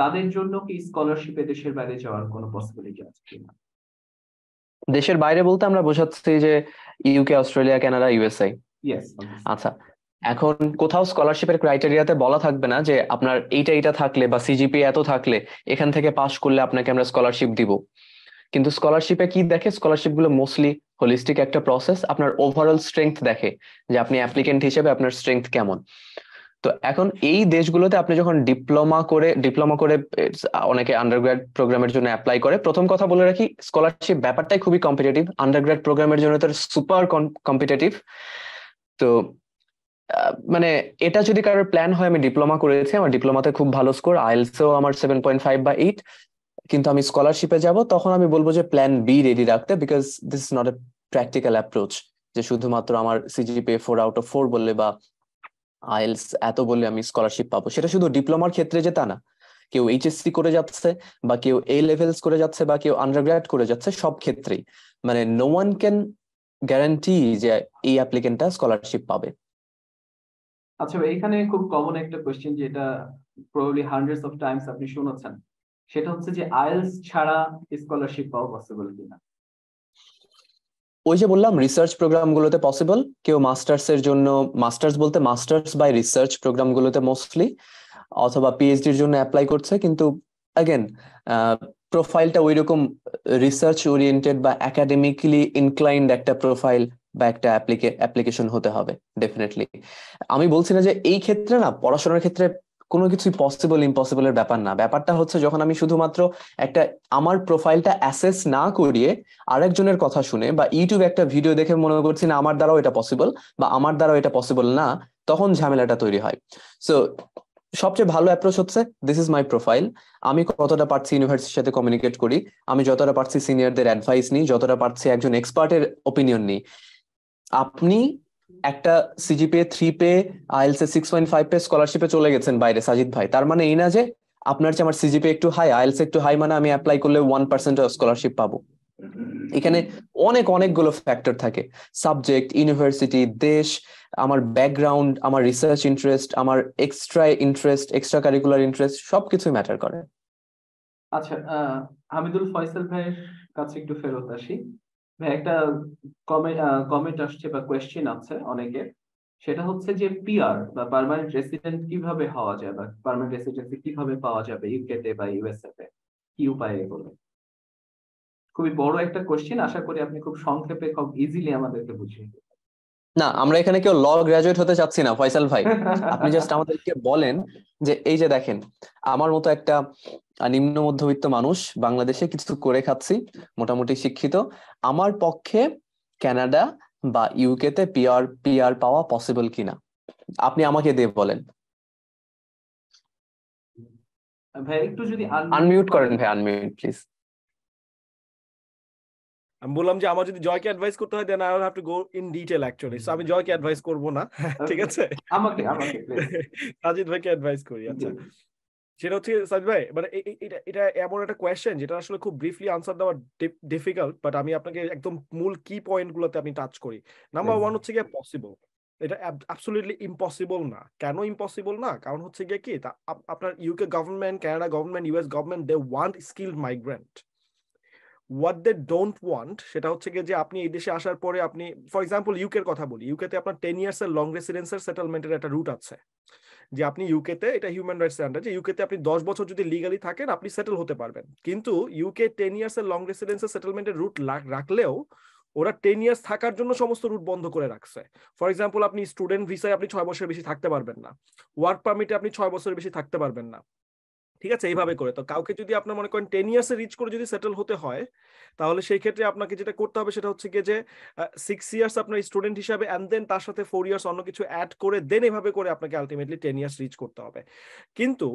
তাদের জন্য কি স্কলারশিপে দেশের বাইরে যাওয়ার কোনো পসিবিলিটি আছে কিনা? দেশের বাইরে বলতে আমরা বোঝাচ্ছি যে UK, Australia, Canada, USA। Yes, আচ্ছা। এখন কোথাও স্কলারশিপের ক্রাইটেরিয়াতে বলা থাকবে না যে আপনার এইটা থাকলে বা CGPA এত থাকলে, এখান থেকে পাশ করলে আপনাকে আমরা স্কলারশিপ দিব, কিন্তু স্কলারশিপে কি দেখে? স্কলারশিপগুলো মোস্টলি হোলিস্টিক একটা প্রসেস, আপনার ওভারঅল স্ট্রেংথ দেখে যে আপনি অ্যাপ্লিকেন্ট হিসেবে আপনার স্ট্রেংথ কেমন। তো এখন এই দেশগুলোতে আপনি যখন ডিপ্লোমা করে অনেকে আন্ডারগ্র্যাড প্রোগ্রামের জন্য অ্যাপ্লাই করে, প্রথম কথা বলে রাখি স্কলারশিপ ব্যাপারটাই খুবই কম্পিটিটিভ, আন্ডারগ্র্যাড প্রোগ্রামের জন্য তো সুপার কম্পিটিটিভ। তো মানে এটা যদি কারোর প্ল্যান হয়, আমি ডিপ্লোমা করেছি, আমার ডিপ্লোমাতে খুব ভালো স্কোর, আইএলসও আমার 7.5/8, কিন্তু আমি স্কলারশিপে যাব, তখন আমি বলবো যে প্ল্যান বি রেডি রাখতে, because this is not a practical approach যে শুধুমাত্র আমার সিজিপিএ 4/4 বললে বা আইএলস এত বললে আমি স্কলারশিপ পাবো। সেটা শুধু ডিপ্লোমার ক্ষেত্রে যে তা না, কেউ এইচএসসি করে যাচ্ছে বা কেউ এ লেভেলস করে যাচ্ছে বা কেউ আন্ডারগ্র্যাড করে যাচ্ছে, সব ক্ষেত্রেই মানে নো ওয়ান ক্যান গ্যারান্টি যে এই অ্যাপ্লিকেন্টটা স্কলারশিপ পাবে। আচ্ছা ভাই, এখানে খুব কমন একটা কোয়েশ্চেন যেটা প্রবাবলি হান্ড্রেডস অফ টাইমস আপনি শুনেছেন, সেটা হচ্ছে যে আইএলস ছাড়া স্কলারশিপ পাওয়া পসিবল কিনা। ওই যে বললাম রিসার্চ প্রোগ্রামগুলোতে পসিবল, কেউ মাস্টার্স এর জন্য, মাস্টার্স বলতে মাস্টার্স বাই রিসার্চ প্রোগ্রামগুলোতে মোস্টলি, অথবা পিএইচডির জন্য অ্যাপ্লাই করছে, কিন্তু অ্যাগেন প্রোফাইলটা ওইরকম রিসার্চ ওরিয়েন্টেড বা একাডেমিকলি ইনক্লাইন্ড একটা প্রোফাইল বা একটা অ্যাপ্লিকেশন হতে হবে ডেফিনেটলি। আমি বলছি না যে এই ক্ষেত্রে না, পড়াশোনার ক্ষেত্রে কোনো কিছুই পসিবল ইম্পসিবলের ব্যাপার না, ব্যাপারটা হচ্ছে যখন আমি শুধুমাত্র একটা আমার প্রোফাইলটা অ্যাসেস না করিয়ে আরেকজনের কথা শুনে বা ইউটিউব একটা ভিডিও দেখে মনে করছি না আমার দ্বারাও এটা পসিবল বা আমার দ্বারাও এটা পসিবল না, তখন ঝামেলাটা তৈরি হয়। সো সবচেয়ে ভালো অ্যাপ্রোচ হচ্ছে দিস ইজ মাই প্রোফাইল, আমি কতটা পারছি ইউনিভার্সিটির সাথে কমিউনিকেট করি, আমি যতটা পারছি সিনিয়রদের অ্যাডভাইস নিই, যতটা পারছি একজন এক্সপার্টের ওপিনিয়ন নিই। আপনি একটা সিজিপিএ 3 পেয়ে আইএলসে 6.5 পেয়ে স্কলারশিপে চলে গেছেন বাইরে সাজিদ ভাই, তার মানে এই না যে আপনার চেয়ে আমার সিজিপিএ একটু হাই, আইএলসে একটু হাই মানে আমি অ্যাপ্লাই করলে 1% স্কলারশিপ পাবো। এখানে অনেকগুলো ফ্যাক্টর থাকে, সাবজেক্ট, ইউনিভার্সিটি, দেশ, আমার ব্যাকগ্রাউন্ড, আমার রিসার্চ ইন্টারেস্ট, আমার extra interest, extra curricular interest, সবকিছুই ম্যাটার করে। আচ্ছা হামিদুল, ফয়সাল ভাইয়ের কাছে একটু ফেরত আসি। একটা কমেন্ট আসছে বা কোয়েশ্চেন আছে অনেকের, সেটা হচ্ছে যে পিআর বা পার্মানেন্ট রেসিডেন্ট কিভাবে হওয়া যায় বা পার্মানেন্ট রেসিডেন্সি কিভাবে পাওয়া যাবে ইউকে তে বা ইউএসএ তে, কি উপায়ে বলে? খুবই বড় একটা কোয়েশ্চেন, আশা করি আপনি খুব সংক্ষেপে খুব ইজিলি আমাদেরকে বুঝিয়ে দেবেন। না, আমরা এখানে কেউ ল গ্রাজুয়েট হতে চাচ্ছি না ফয়সাল ভাই, আপনি জাস্ট আমাদেরকে বলেন যে এই যে দেখেন আমার মতো একটা নিম্ন মধ্যবিত্ত মানুষ বাংলাদেশে কিছু করে খাচ্ছি, মোটামুটি শিক্ষিত, আমার পক্ষে কানাডা বা ইউকে তে পিআর পাওয়া পসিবল কিনা আপনি আমাকে দিয়ে বলেন ভাই। একটু যদি আনমিউট করেন ভাই, আনমিউট প্লিজ। আমি বললাম যে আমার যদি জয়কে অ্যাডভাইস করতে হয় then I will have to go in detail actually, so আমি জয়কে অ্যাডভাইস করব না, ঠিক আছে, আমাকে প্লিজ সাজিদ ভাইকে অ্যাডভাইস করি। আচ্ছা সেটা হচ্ছে সাজিদ ভাই, মানে এটা এমন একটা কোয়েশ্চেন যেটা আসলে খুব ব্রিফলি আনসার দেওয়া ডিফিকাল্ট, বাট আমি আপনাকে একদম মূল কি পয়েন্টগুলোতে আমি টাচ করি। নাম্বার 1 হচ্ছে গিয়ে পসিবল, এটা অ্যাবসলিউটলি ইম্পসিবল না। কেন ইম্পসিবল না? কারণ হচ্ছে গিয়ে কি আপনার UK government, Canada government, US government, they want skilled migrant. What they don't want সেটা হচ্ছে যে আপনি এই দেশে আসার পরে আপনি ফর এক্সাম্পল ইউকের কথা বলি, ইউকেতে আপনার 10 years এর লং রেসিডেন্সের সেটেলমেন্টের একটা রুট আছে যে আপনি ইউকেতে, এটা হিউম্যান রাইটস স্ট্যান্ডার্ড, যে ইউকেতে আপনি 10 বছর যদি লিগালি থাকেন আপনি সেটেল হতে পারবেন, কিন্তু ইউকে 10 years এর লং রেসিডেন্সের সেটেলমেন্টের রুট রাখলেও ওরা 10 years থাকার জন্য সমস্ত রুট বন্ধ করে রাখছে। ফর এক্সাম্পল আপনি স্টুডেন্ট ভিসায় আপনি 6 বছরের বেশি থাকতে পারবেন না, ওয়ার্ক পারমিটে আপনি 6 বছরের বেশি থাকতে পারবেন না, ঠিক আছে, এইভাবে করে। তো কাউকে যদি আপনার মনে করেন 10 years এ রিচ করে যদি সেটেল হতে হয়, তাহলে সেই ক্ষেত্রে আপনাকে যেটা করতে হবে সেটা হচ্ছে যে 6 years আপনার স্টুডেন্ট হিসাবে, অ্যান্ড দেন তার সাথে 4 years অন্য কিছু অ্যাড করে দেন এভাবে করে আপনাকে আলটিমেটলি 10 years রিচ করতে হবে। কিন্তু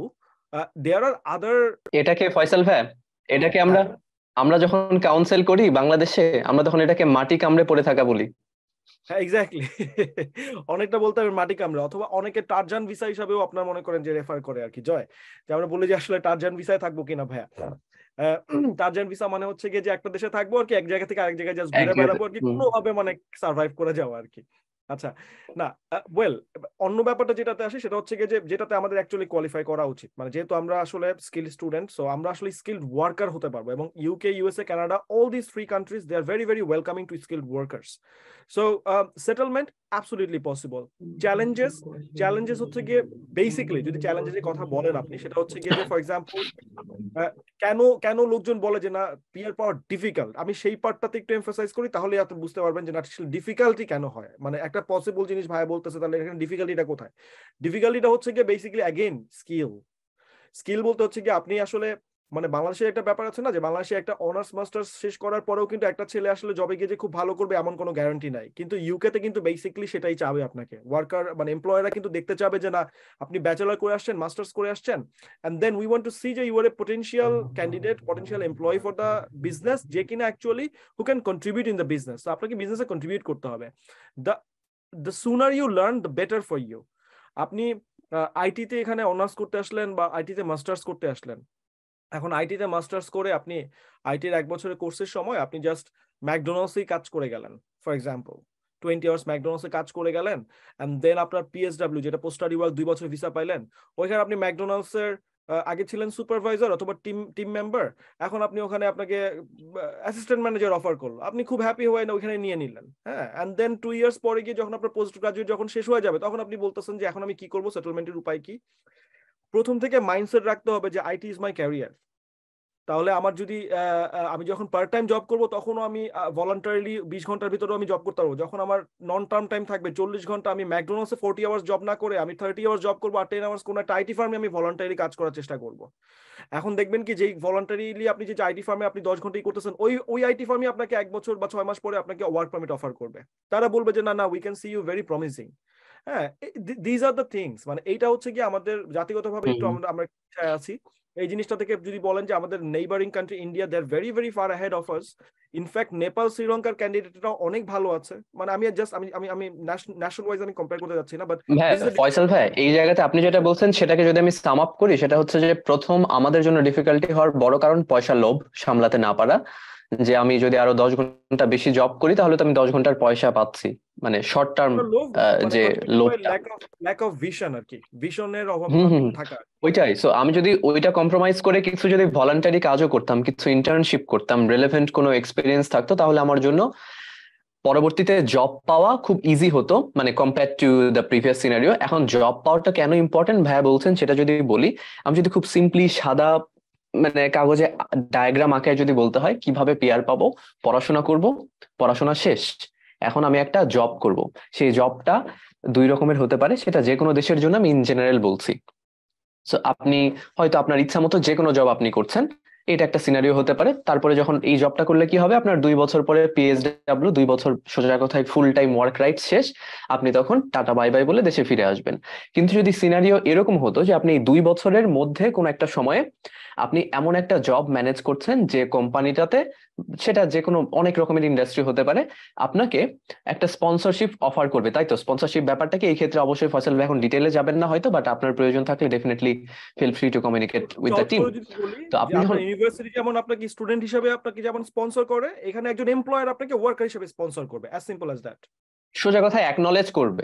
দেয়ার আর আদার, এটাকে ফয়সাল ভাই, এটাকে আমরা যখন কাউন্সেল করি বাংলাদেশে, আমরা তখন এটাকে মাটি কামড়ে পড়ে থাকা বলি। হ্যাঁ এক্স্যাক্টলি, অনেকটা বলতে হবে মাটি কামড়া, অথবা অনেকে টারজান ভিসা হিসাবেও আপনার মনে করেন যে রেফার করে আর কি জয়, যে আমরা বলি যে আসলে টারজান ভিসায় থাকবো কিনা ভাইয়া। টারজান ভিসা মানে হচ্ছে যে একটা দেশে থাকবো আর কি, এক জায়গা থেকে আরেক জায়গায় জাস্ট ঘুরে বেড়াবো আর কি, কোনোভাবে মানে সার্ভাইভ করে যাওয়া আর কি। আচ্ছা না, ওয়েল অন্য ব্যাপারটা যেটাতে আসে সেটা হচ্ছে যে যেটাতে আমাদের অ্যাকচুয়ালি কোয়ালিফাই করা উচিত, মানে যেহেতু আমরা আসলে স্কিল স্টুডেন্ট, সো আমরা আসলে স্কিলড ওয়ার্কার হতে পারবো, এবং UK, USA, Canada, all this 3 countries, they are very, very welcoming to skilled workers. So settlement absolutely possible. Challenges হচ্ছে গিয়ে basically যদি challenges কথা বলেন আপনি সেটা হচ্ছে গিয়ে for example কেন লোকজন বলে যে না পিয়ার পাওয়ার ডিফিকাল্ট, আমি সেই পার্টটাতে একটু এমফাসাইজ করি তাহলে আপনি বুঝতে পারবেন যে না ডিফিকাল্টি কেন হয়, মানে একটা পসিবল জিনিস ভাই বলতেছে তাহলে এখানে ডিফিকাল্টিটা কোথায়। ডিফিকাল্টিটা হচ্ছে গিয়ে বেসিক্যালি अगेन স্কিল বলতে হচ্ছে গিয়ে আপনি আসলে মানে বাংলাদেশের একটা ব্যাপার আছে না যে বাংলাদেশে একটা অনার্স মাস্টার্স শেষ করার পরেও কিন্তু একটা ছেলে আসলে জবে গিয়ে যে খুব ভালো করবে এমন কোনো গ্যারান্টি নাই, কিন্তু ইউকে তে কিন্তু বেসিক্যালি সেটাই চাবে আপনাকে ওয়ার্কার মানে এমপ্লয়াররা কিন্তু দেখতে চাবে যে না আপনি ব্যাচেলর করে আসছেন মাস্টার্স করে আসছেন and then we want to see যে you are a potential candidate potential employee for the business যে কিনা actually who can contribute in the business. তো আপনাকে বিজনেসে কন্ট্রিবিউট করতে হবে। The sooner you learn the better for you. আপনি আইটিতে এখানে অনার্স করতে আসলেন বা আইটিতে মাস্টার্স করতে আসলেন, এখন আইটিতে মাস্টার্স করে আপনি আইটির এক বছরের কোর্সের সময় আপনি জাস্ট ম্যাকডোনাল্ডসেই কাজ করে গেলেন ফর এক্সাম্পল 20 hours ম্যাকডোনাল্ডসে কাজ করে গেলেন অ্যান্ড দেন আপনার পিএসডব্লিউ যেটা পোস্ট স্টাডি ওয়ার্ক 2 বছর ভিসা পাইলেন, ওইখানে আপনি ম্যাকডোনাল্ডসের আগে ছিলেন সুপারভাইজার অথবা টিম মেম্বার, এখন আপনি ওখানে আপনাকে অ্যাসিস্ট্যান্ট ম্যানেজার অফার করলো, আপনি খুব হ্যাপি হয়ে না ওইখানে নিয়ে নিলেন। হ্যাঁ, অ্যান্ড দেন 2 years পরে গিয়ে যখন আপনার পোস্ট গ্রাজুয়েট যখন শেষ হয়ে যাবে তখন আপনি বলতেছেন যে এখন আমি কি করবো, সেটেলমেন্টের উপায় কি। প্রথম থেকে মাইন্ডসেট রাখতে হবে যে আইটি ইজ মাই ক্যারিয়ার, তাহলে আমার যদি আমি যখন পার্ট টাইম জব করবো তখনও আমি ভলান্টারিলি 20 ঘন্টার ভিতরেও আমি জব করতে পারবো, যখন আমার নন টার্ম টাইম থাকবে 40 ঘন্টা আমি ম্যাকডোনাল্ডসে 40 hours জব না করে আমি 30 hours জব করবো আর 10 hours কোনো একটা আইটি ফার্মে আমি ভলান্টারি কাজ করার চেষ্টা করবো। এখন দেখবেন কি যেই ভলান্টারিলি আপনি যে আইটি ফার্মে আপনি 10 ঘন্টাই করতেছেন ওই আইটি ফার্মে আপনাকে 1 বছর বা 6 মাস পরে আপনাকে ওয়ার্ক পারমিট অফার করবে, তারা বলবে যে না we can see you very promising. হ্যাঁ, দিজ আর দ্য থিংস, মানে এইটা হচ্ছে কি আমাদের জাতিগতভাবে একটু আমরা ইচ্ছায় আছি এই জিনিসটা থেকে। যদি বলেন যে আমাদের neighbouring country India they are very very far ahead of us, in fact Nepal শ্রীলঙ্কার ক্যান্ডিডেটরা অনেক ভালো আছে, মানে আমি জাস্ট আমি ন্যাশনাল ওয়াইজ আমি কম্পেয়ার করতে যাচ্ছি না। বাট ফয়সাল ভাই এই জায়গাতে আপনি যেটা বলছেন সেটাকে যদি আমি সাম আপ করি সেটা হচ্ছে যে প্রথম আমাদের জন্য ডিফিকাল্টি হওয়ার বড় কারণ পয়সা লোভ সামলাতে না পারা, যে আমি যদি আরো 10 ঘন্টা বেশি জব করি তাহলে তো আমি 10 ঘন্টার পয়সা পাচ্ছি, মানে শর্ট টার্ম যে লোভটা ল্যাক অফ ভিশন আর কি, ভিশনের অভাব থাকা ওইটাই। সো আমি যদি ওইটা কম্প্রোমাইজ করে কিছু যদি ভলান্টারি কাজও করতাম, কিছু ইন্টার্নশিপ করতাম, রিলেভেন্ট কোনো এক্সপেরিয়েন্স থাকতো তাহলে আমার জন্য পরবর্তীতে জব পাওয়া খুব ইজি হতো, মানে compare to the previous scenario. এখন জব পাওয়াটা কেন ইম্পর্টেন্ট ভাইয়া বলছেন সেটা যদি বলি, আমি যদি খুব সিম্পলি সাদা মানে কাগজে ডায়াগ্রাম আঁকে যদি বলতে হয় কিভাবে পিআর পাবো, পড়াশোনা করব, পড়াশোনা শেষ, এখন আমি একটা জব করব, সেই জবটা 2 রকমের হতে পারে, সেটা যে কোনো দেশের জন্য আমি ইন জেনারেল বলছি। সো আপনি হয়তো আপনার ইচ্ছা মতো যে কোনো জব আপনি করছেন, এটা একটা সিনারিও হতে পারে। তারপরে যখন এই জবটা করলে কি হবে, আপনার 2 বছর পরে পিএসডব্লিউ, 2 বছর সোজা কথায় ফুল টাইম ওয়ার্ক রাইট শেষ, আপনি তখন টাটা বাই বাই বলে দেশে ফিরে আসবেন। কিন্তু যদি সিনারিও এরকম হতো যে আপনি 2 বছরের মধ্যে কোনো একটা সময়ে আপনি এমন একটা জব ম্যানেজ করছেন যে কোম্পানিটাতে, সেটা যে কোনো অনেক রকমের ইন্ডাস্ট্রি হতে পারে, আপনাকে একটা স্পন্সরশিপ অফার করবে, তাই তো? স্পন্সরশিপ ব্যাপারটাকে এই ক্ষেত্রে অবশ্যই ফয়সাল ভাই এখন ডিটেইলে যাবেন না হয়তো, বাট আপনার প্রয়োজন থাকলে definitely feel free to communicate with the team. তো আপনি ইউনিভার্সিটি যেমন আপনাকে স্টুডেন্ট হিসেবে আপনাকে যেমন স্পন্সর করে, এখানে একজন এমপ্লয়ার আপনাকে ওয়ার্কার হিসেবে স্পন্সর করবে, অ্যাজ সিম্পল অ্যাজ দ্যাট, সোজা কথা অ্যাকনলেজ করবে,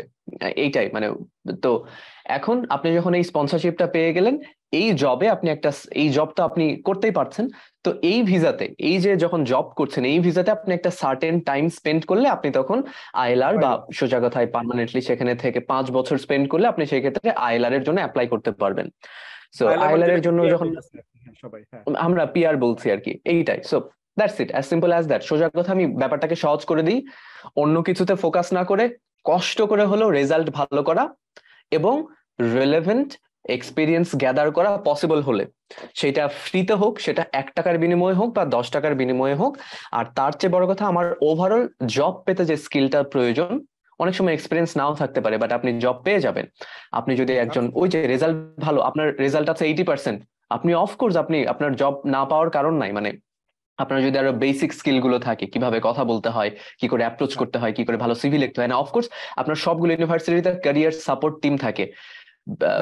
এইটাই মানে। তো এখন আপনি যখন এই স্পন্সরশিপটা পেয়ে গেলেন, এই জবে আপনি একটা, এই জবটা আপনি করতেই পারছেন, তো এই ভিসাতে, এই যে যখন জব করছেন এই ভিসাতে আপনি একটা সার্টেন টাইম স্পেন্ড করলে আপনি তখন আইএলআর বা সোজা কথায় পার্মানেন্টলি সেখানে থেকে 5 বছর স্পেন্ড করলে আপনি সেই ক্ষেত্রে আইএলআর এর জন্য অ্যাপ্লাই করতে পারবেন। সো আইএলআর এর জন্য যখন আমরা পিআর বলছি আর কি, এইটাই। So that's it, as simple as that. সোজা কথা আমি ব্যাপারটাকে সহজ করে দিই, অন্য কিছুতে ফোকাস না করে কষ্ট করে হলেও রেজাল্ট ভালো করা এবং রিলেভেন্ট এক্সপিরিয়েন্স গ্যাদার করা পসিবল হলে, সেটা ফ্রিতে হোক, সেটা 1 টাকার বিনিময়ে হোক বা 10 টাকার বিনিময়ে হোক। আর তার চেয়ে বড় কথা, আমার ওভারঅল জব পেতে যে স্কিলটা প্রয়োজন, অনেক সময় এক্সপিরিয়েন্স নাও থাকতে পারে বাট আপনি জব পেয়ে যাবেন। আপনি যদি একজন, ওই যে রেজাল্ট ভালো, আপনার রেজাল্ট আছে 80%, আপনি অফকোর্স আপনি আপনার জব না পাওয়ার কারণ নাই, মানে আপনার যদি আরো বেসিক স্কিল গুলো থাকে, কিভাবে কথা বলতে হয়, কি করে অ্যাপ্রোচ করতে হয়, কি করে ভালো সিভি লিখতে হয় না, অফকোর্স আপনার সবগুলো ইউনিভার্সিটিতে ক্যারিয়ার সাপোর্ট টিম থাকে,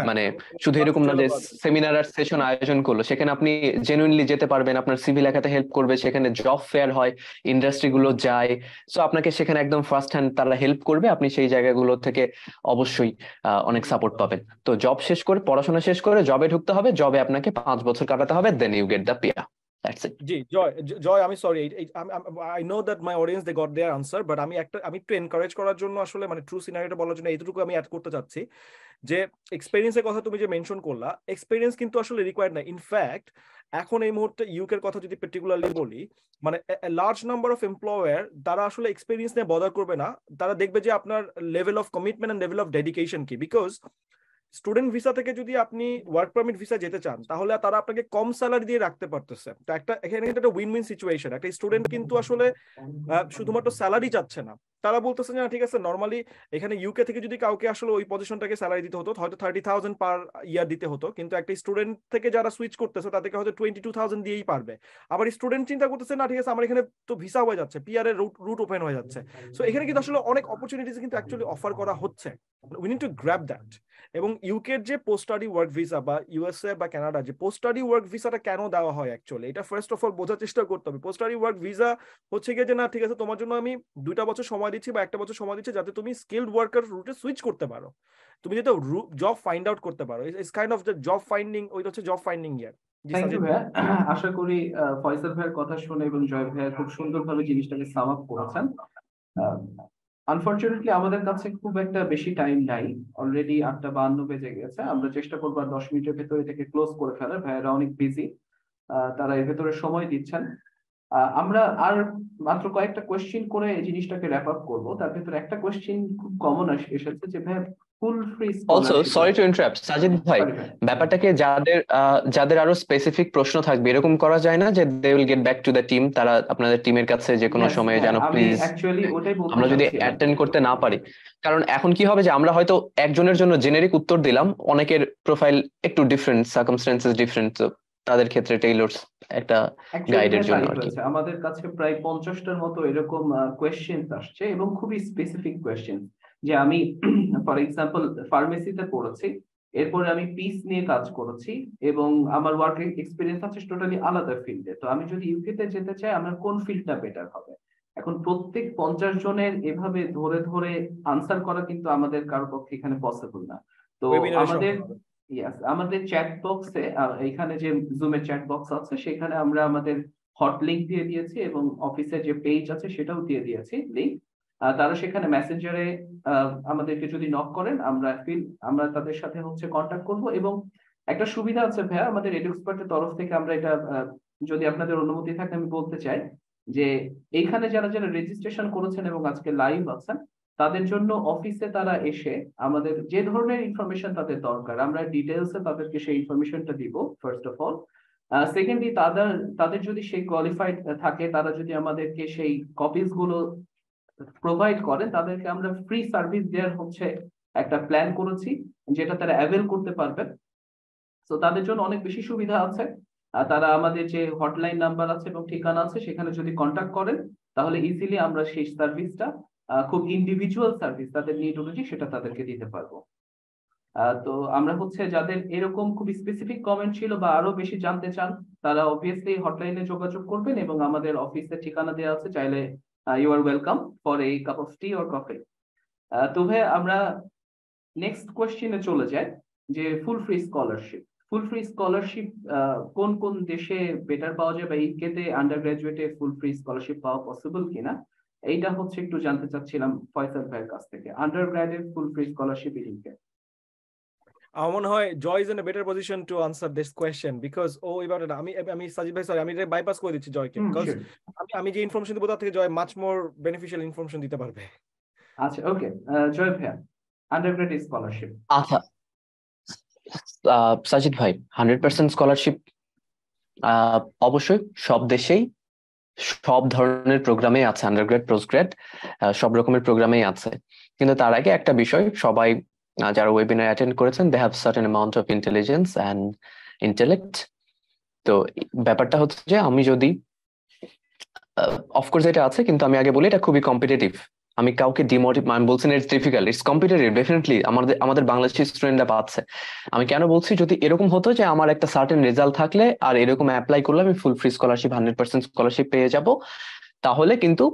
মানে শুধু এরকম না যে সেমিনার আর সেশন আয়োজন করলো, সেখানে আপনি জেনুইনলি যেতে পারবেন, আপনার সিভি লেখাতে হেল্প করবে, সেখানে জব ফেয়ার হয়, ইন্ডাস্ট্রি গুলো যায়, সো আপনাকে সেখানে একদম ফার্স্ট হ্যান্ড তারা হেল্প করবে, আপনি সেই জায়গাগুলো থেকে অবশ্যই অনেক সাপোর্ট পাবেন। তো জব শেষ করে, পড়াশোনা শেষ করে জবে ঢুকতে হবে, জবে আপনাকে 5 বছর কাটাতে হবে, then you get the PR. That's it. Joy, I'm sorry. I know that my audience, they got their answer, but I'm to encourage korar jonno ashole mane true scenario ta bolar jonno etuku ami add korte jacchi je experience er kotha tumi je mention korla, experience kintu ashole required na. In fact, এখন এই মুহূর্তে ইউকের কথা যদি particularly বলি, মানে large number of employer তারা আসলে এক্সপেরিয়েন্স নিয়ে বদার করবে না, তারা দেখবে যে আপনার level of commitment and level of dedication কি। বিকজ স্টুডেন্ট ভিসা থেকে যদি আপনি ওয়ার্ক পারমিট ভিসা যেতে চান, তাহলে তারা আপনাকে কম স্যালারি দিয়ে রাখতে পারতেছে। তো একটা উইন উইন সিচুয়েশন, একটা স্টুডেন্ট কিন্তু আসলে শুধুমাত্র স্যালারি চাচ্ছে না, তারা বলতেছে না ঠিক আছে নর্মালি এখানে ইউকে থেকে যদি কাউকে আসলে ওই পজিশনটাকে স্যালারি দিতে হতো হয়তো 30,000 পার ইয়ার দিতে হতো, কিন্তু একটা স্টুডেন্ট থেকে যারা সুইচ করতেছে তাদেরকে হয়তো 22,000 দিয়েই পারবে। আবার স্টুডেন্ট চিন্তা করতেছে না ঠিক আছে আমার এখানে তো ভিসা হয়ে যাচ্ছে, পিআর এর রুট ওপেন হয়ে যাচ্ছে। সো এখানে কিন্তু আসলে অনেক অপরচুনিটিজ কিন্তু অ্যাকচুয়ালি অফার করা হচ্ছে, we need to grab that. এবং ইউকের যে পোস্ট স্টাডি ওয়ার্ক ভিসা বা ইউএসএ বা কানাডা যে পোস্ট স্টাডি ওয়ার্ক ভিসাটা কেন দেওয়া হয় অ্যাকচুয়ালি এটা ফার্স্ট অফ অল বোঝার চেষ্টা করতে হবে। পোস্ট স্টাডি ওয়ার্ক ভিসা হচ্ছে গিয়ে যে না ঠিক আছে তোমার জন্য আমি 2 বছর সময় দিচ্ছি বা 1 বছর সময় দিচ্ছি যাতে তুমি স্কিলড ওয়ার্কার রুটে সুইচ করতে পারো, তুমি যেটা জব ফাইন্ড আউট করতে পারো। It's kind of the job finding, ওইটা হচ্ছে job finding year. Thank you ভাই, আশা করি ফয়সাল ভাইয়ের কথা শুনে এবং জয় ভাই খুব সুন্দরভাবে জিনিসটাকে সাম আপ করেছেন। আনফরচুনেটলি আমাদের কাছে খুব একটা বেশি টাইম নাই, অলরেডি 8:52 বেজে গেছে। আমরা চেষ্টা করবো 10 মিনিটের ভেতরে এটাকে ক্লোজ করে ফেলার, ভাইয়েরা অনেক বিজি, তারা এর ভেতরে সময় দিচ্ছেন। আমরা আর মাত্র কয়েকটা কোয়েশ্চেন করে এই জিনিসটাকে র‍্যাপ আপ করব। তার ভিতরে একটা কোয়েশ্চেন খুব কমন এসেছে যে ভাই full free also sorry to interrupt Sajid ভাই, ব্যাপারটাকে যাদের আরো স্পেসিফিক প্রশ্ন থাকবে এরকম করা যায় না যে they will get back to the team, তারা আপনাদের টিমের কাছে যে কোনো সময়ে জানো প্লিজ, আমরা যদি অ্যাটেন্ড করতে না পারি। কারণ এখন কি হবে যে আমরা হয়তো একজনের জন্য জেনেরিক উত্তর দিলাম, অনেকের প্রোফাইল একটু ডিফারেন্ট, সার্কামস্ট্যান্সেস ডিফারেন্ট, তাদের ক্ষেত্রে টেইলরস একটা গাইডের জন্য আমাদের কাছে প্রায় 50টার মতো এরকম কোয়েশ্চেনস আসছে এবং খুবই স্পেসিফিক কোয়েশ্চেন যে আমি ফর এক্সাম্পল ফার্মেসিতে পড়েছি, এরপরে আমি পিস নিয়ে কাজ করেছি এবং আমার ওয়ার্ক এক্সপিরিয়েন্স আছে টোটালি আলাদা ফিল্ডে, তো আমি যদি ইউকেতে যেতে চাই আমার কোন ফিল্ডটা বেটার হবে। এখন প্রত্যেক 50 জনের এভাবে ধরে ধরে আনসার করা কিন্তু আমাদের কারো পক্ষে এখানে পসিবল না। তো আমাদের চ্যাট বক্সে এখানে যে জুমের চ্যাট বক্স আছে সেখানে আমরা আমাদের হট লিঙ্ক দিয়ে দিয়েছি এবং অফিসের যে পেজ আছে সেটাও দিয়ে দিয়েছি লিঙ্ক। তারা সেখানে মেসেঞ্জারে আমাদেরকে যদি নক করেন আমরা তাদের সাথে কন্ট্যাক্ট করব। এবং একটা সুবিধা আছে ভাইয়া, আমাদের এডুক্সপার্টের তরফ থেকে আমরা এটা যদি আপনাদের অনুমতি থাকে আমি বলতে চাই যে এইখানে যারা যারা রেজিস্ট্রেশন করেছেন এবং আজকে লাইভ আছেন তাদের জন্য অফিসে তারা এসে আমাদের যে ধরনের ইনফরমেশন তাদের দরকার আমরা ডিটেলসে তাদেরকে সেই ইনফরমেশনটা দিব ফার্স্ট অফ অল। সেকেন্ডলি তাদের যদি সেই কোয়ালিফাইড থাকে, তারা যদি আমাদেরকে সেই কপিসগুলো প্রোভাইড করেন, তাদেরকে আমরা ফ্রি সার্ভিস দেওয়ার একটা প্ল্যান করেছি যেটা তারা অ্যাভেল করতে পারবেন। সো তাদের জন্য অনেক বেশি সুবিধা আছে। তারা আমাদের যে হটলাইন নাম্বার আছে এবং ঠিকানা আছে সেখানে যদি কন্ট্যাক্ট করেন তাহলে ইজিলি আমরা সেই সার্ভিসটা খুব ইন্ডিভিজুয়াল সার্ভিস তাদের নিড অনুযায়ী সেটা তাদেরকে দিতে পারবো। তো আমরা যাদের এরকম খুব স্পেসিফিক কমেন্ট ছিল বা আরো বেশি জানতে চান তারা অবভিয়াসলি হটলাইনে যোগাযোগ করবেন এবং আমাদের অফিসের ঠিকানা দেওয়া আছে, চাইলে you are welcome for a cup of tea or coffee. তো ভাই আমরা নেক্সট কোয়েশ্চেনে চলে যাই যে full free scholarship. Full free scholarship কোন কোন দেশে বেটার পাওয়া যায় বা ইউকেতে আন্ডার গ্রাজুয়েটে ফুল ফ্রি স্কলারশিপ পাওয়া পসিবল কিনা, এইটা একটু জানতে চাচ্ছিলাম ফয়সাল ভাইয়ের কাছ থেকে। Undergraduate full free scholarship in UK, আমার মনে হয় Joy is in a better position to answer this question because ও এবারে আমি সাজিদ ভাই সরি আমি এটা বাইপাস করে দিচ্ছি জয়কে, বিকজ আমি যে ইনফরমেশন দেব তার থেকে Joy much more beneficial information দিতে পারবে। আচ্ছা ওকে জয় ভাই, আন্ডারগ্র্যাজুয়েট স্কলারশিপ। আচ্ছা সাজিদ ভাই 100% স্কলারশিপ অবশ্যই সব দেশেই সব ধরনের প্রোগ্রামে আছে, আন্ডারগ্রেড পোস্টগ্রেড সব রকমের প্রোগ্রামেই আছে। কিন্তু তার আগে একটা বিষয়, সবাই যারা ওয়েবিনার অ্যাটেন্ড করেছেন they have certain amount of intelligence and intellect. তো ব্যাপারটা যে আমি যদি অফকোর্স এটা আছে কিন্তু আমি আগে বলি এটা খুবই কম্পিটিটিভ, আমি কাউকে ডিমোটিভ আমি বলছি না it's difficult, it's competitive definitely. আমাদের বাংলাদেশি স্টুডেন্টরা পাচ্ছে। আমি কেন বলছি, যদি এরকম হতো যে আমার একটা সার্টেন রেজাল্ট থাকলে আর এরকম অ্যাপ্লাই করলে আমি ফুল ফ্রি স্কলারশিপ 100% স্কলারশিপ পেয়ে যাব, তাহলে কিন্তু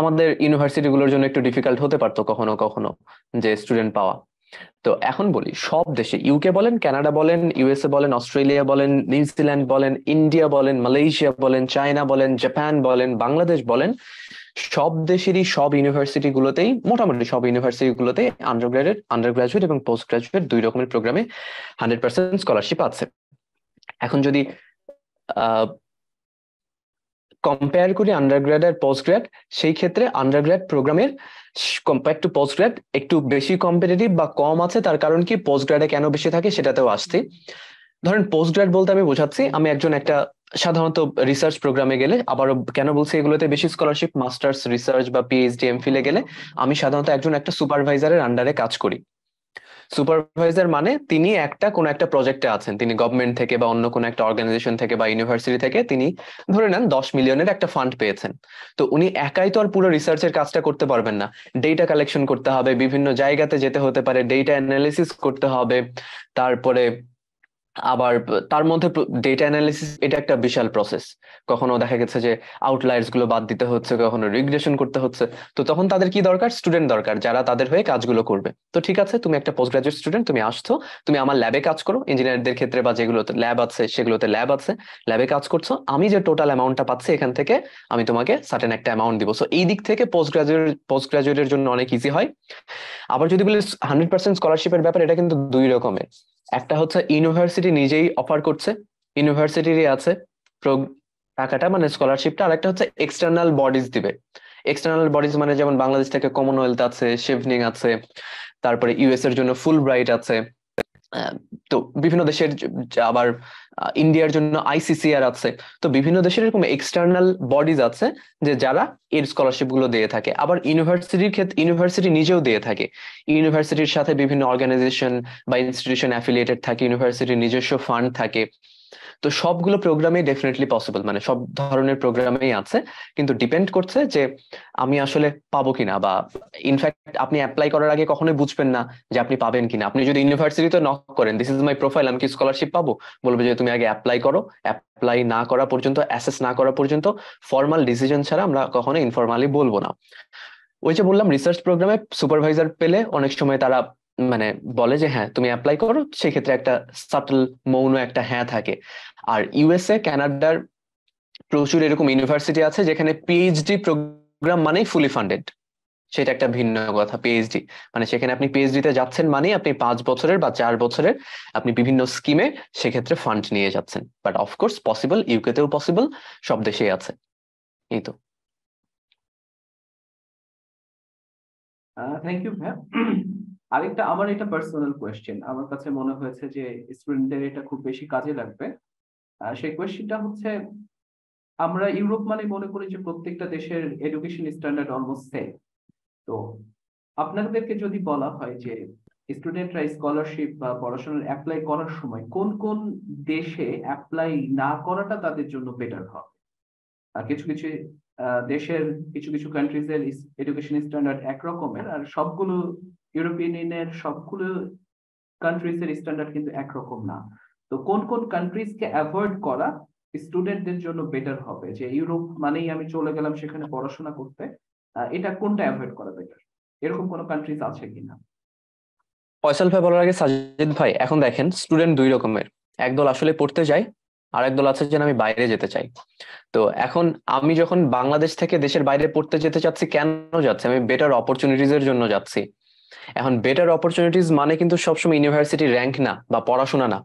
আমাদের ইউনিভার্সিটিগুলোর জন্য একটু ডিফিকাল্ট হতে পারতো কখনো কখনো যে স্টুডেন্ট পাওয়া। তো এখন বলি সব দেশে, ইউকে বলেন, কানাডা বলেন, ইউএসএ বলেন, অস্ট্রেলিয়া বলেন, নিউজিল্যান্ড বলেন, ইন্ডিয়া বলেন, মালয়েশিয়া বলেন, চায়না বলেন, জাপান বলেন, বাংলাদেশ বলেন, সব দেশেরই সব ইউনিভার্সিটি গুলোতেই, মোটামুটি সব ইউনিভার্সিটি গুলোতেই আন্ডারগ্রাজুয়েট এবং পোস্ট গ্রাজুয়েট দুই রকমের প্রোগ্রামে 100% স্কলারশিপ আছে। এখন যদি কম্পেয়ার করি আন্ডারগ্র্যাড আর পোস্টগ্র্যাড, সেই ক্ষেত্রে আন্ডারগ্র্যাড প্রোগ্রামের কম্পেয়ার টু পোস্টগ্র্যাড একটু বেশি কম্পিটিটিভ বা কম আছে। তার কারণ কি, পোস্টগ্র্যাডে কেন বেশি থাকে সেটাতেও আসছে। ধরেন পোস্টগ্র্যাড বলতে আমি বোঝাচ্ছি, আমি একজন একটা সাধারণত রিসার্চ প্রোগ্রামে গেলে, আবারও কেন বলছি এগুলোতে বেশি স্কলারশিপ, মাস্টার্স, রিসার্চ বা পিএইচডি, এমফিলে গেলে আমি সাধারণত একজন একটা সুপারভাইজারের আন্ডারে কাজ করি। সুপারভাইজার মানে তিনি একটা কোন একটা প্রজেক্টে আছেন, তিনি গভর্নমেন্ট থেকে বা অন্য কোন একটা অর্গানাইজেশন থেকে বা ইউনিভার্সিটি থেকে তিনি ধরে নেন 10 মিলিয়নের একটা ফান্ড পেয়েছেন। তো উনি একাই তো আর পুরো রিসার্চের কাজটা করতে পারবেন না, ডেটা কালেকশন করতে হবে, বিভিন্ন জায়গাতে যেতে হতে পারে, ডেটা অ্যানালিসিস করতে হবে, তারপরে আবার তার মধ্যে ডেটা অ্যানালিসিস এটা একটা বিশাল প্রসেস। কখনো দেখা গেছে যে আউটলায়ার্স গুলো বাদ দিতে হচ্ছে, কখনো রিগ্রেশন করতে হচ্ছে। তো তখন তাদের কি দরকার? স্টুডেন্ট দরকার, যারা তাদের হয়ে কাজগুলো করবে। তো ঠিক আছে, তুমি একটা পোস্ট গ্রাজুয়েট স্টুডেন্ট, তুমি আসছো, তুমি আমার ল্যাবে কাজ করো, ইঞ্জিনিয়ারদের ক্ষেত্রে বা যেগুলোতে ল্যাব আছে সেগুলোতে ল্যাব আছে, ল্যাবে কাজ করছো, আমি যে টোটাল অ্যামাউন্টটা পাচ্ছি এখান থেকে আমি তোমাকে সার্টেন একটা অ্যামাউন্ট দিব। সো এই দিক থেকে পোস্ট গ্রাজুয়েটের জন্য অনেক ইজি হয়। আবার যদি বলি 100% স্কলারশিপের ব্যাপার, এটা কিন্তু দুই রকমের। একটা হচ্ছে ইউনিভার্সিটি নিজেই অফার করছে, ইউনিভার্সিটিরই আছে টাকাটা মানে স্কলারশিপটা। আর একটা হচ্ছে এক্সটার্নাল বডিজ দিবে। এক্সটার্নাল বডিজ মানে যেমন বাংলাদেশ থেকে কমনওয়েলথ আছে, শেভনিং আছে, তারপরে ইউএস এর জন্য ফুলব্রাইট আছে, তো বিভিন্ন দেশের, আবার ইন্ডিয়ার জন্য আইসিসিআর আছে। তো বিভিন্ন দেশের এরকম এক্সটার্নাল বডিজ আছে যে যারা এর স্কলারশিপ গুলো দিয়ে থাকে। আবার ইউনিভার্সিটির ক্ষেত্রে ইউনিভার্সিটি নিজেও দিয়ে থাকে, ইউনিভার্সিটির সাথে বিভিন্ন অর্গানাইজেশন বা ইনস্টিটিউশন অ্যাফিলিয়েটেড থাকে, ইউনিভার্সিটির নিজস্ব ফান্ড থাকে। তো সবগুলো প্রোগ্রামে ডেফিনেটলি পসিবল, মানে সব ধরনের প্রোগ্রামেই আছে, কিন্তু ডিপেন্ড করছে যে আমি আসলে পাবো কিনা। বা ইনফ্যাক্ট আপনি অ্যাপ্লাই করার আগে কখনোই বুঝবেন না যে আপনি পাবেন কিনা। আপনি যদি ইউনিভার্সিটিতে নক করেন, দিস ইজ মাই প্রোফাইল, আমি কি স্কলারশিপ পাবো, বলবে যে তুমি আগে অ্যাপ্লাই করো। অ্যাপ্লাই না করা পর্যন্ত, অ্যাসেস না করা পর্যন্ত ফর্মাল ডিসিশন ছাড়া আমরা কখনো ইনফর্মালি বলবো না। ওই যে বললাম রিসার্চ প্রোগ্রামে সুপারভাইজার পেলে অনেক সময় তারা মানে বলে যে হ্যাঁ তুমি অ্যাপ্লাই করো, সেক্ষেত্রে একটা সাটল মৌন একটা হ্যাঁ থাকে। আর ইউএসএ, কানাডার প্রচুর এরকম ইউনিভার্সিটি আছে যেখানে পিএইচডি প্রোগ্রাম মানেই ফুলি ফান্ডেড। সেটা একটা ভিন্ন কথা, পিএইচডি মানে সেখানে আপনি পিএইচডিতে যাচ্ছেন মানে আপনি 5 বছরের বা 4 বছরের আপনি বিভিন্ন স্কিমে সেক্ষেত্রে ফান্ড নিয়ে যাচ্ছেন। বাট অফকোর্স পসিবল, ইউকেতেও পসিবল, সব দেশেই আছে। এই তো। থ্যাংক ইউ ভাইয়া। আরেকটা আমার এটা পার্সোনাল কোয়েশ্চেন, আমার কাছে মনে হয়েছে যে স্টুডেন্টদের এটা খুব বেশি কাজে লাগবে। সেই কোয়েশ্চেনটা হচ্ছে, আমরা ইউরোপ মানে মনে করি যে প্রত্যেকটা দেশের এডুকেশন স্ট্যান্ডার্ড অলমোস্ট সেম। তো আপনাদেরকে যদি বলা হয় যে স্টুডেন্টরা স্কলারশিপ বা পড়াশোনার অ্যাপ্লাই করার সময় কোন কোন দেশে অ্যাপ্লাই না করাটা তাদের জন্য বেটার হবে, কিছু কিছু দেশের কিছু কিছু কান্ট্রিজের এডুকেশন স্ট্যান্ডার্ড একরকমের, আর সবগুলো ইউরোপিয়ান ইউনিয়নের সবগুলো কান্ট্রিজের স্ট্যান্ডার্ড কিন্তু একরকম না, তো কোন কোন কান্ট্রিজকে অ্যাভয়েড করা স্টুডেন্টদের জন্য বেটার হবে? যে ইউরোপ মানেই আমি চলে গেলাম সেখানে পড়াশোনা করতে, এটা কোনটা অ্যাভয়েড করা বেটার, এরকম কোনো কান্ট্রিজ আছে কিনা? ফয়সাল ভাই বলার আগে সাজিদ ভাই, এখন দেখেন স্টুডেন্ট দুই রকমের, একদল আসলে পড়তে যায়, আর একদল আছে যে আমি বাইরে যেতে চাই। তো এখন আমি যখন বাংলাদেশ থেকে দেশের বাইরে পড়তে যেতে চাচ্ছি, কেন যাচ্ছি? আমি বেটার অপরচুনিটিজ এর জন্য যাচ্ছি। এখন বেটার অপরচুনিটিজ মানে কিন্তু সবসময় ইউনিভার্সিটি র্যাঙ্ক না বা পড়াশোনা না,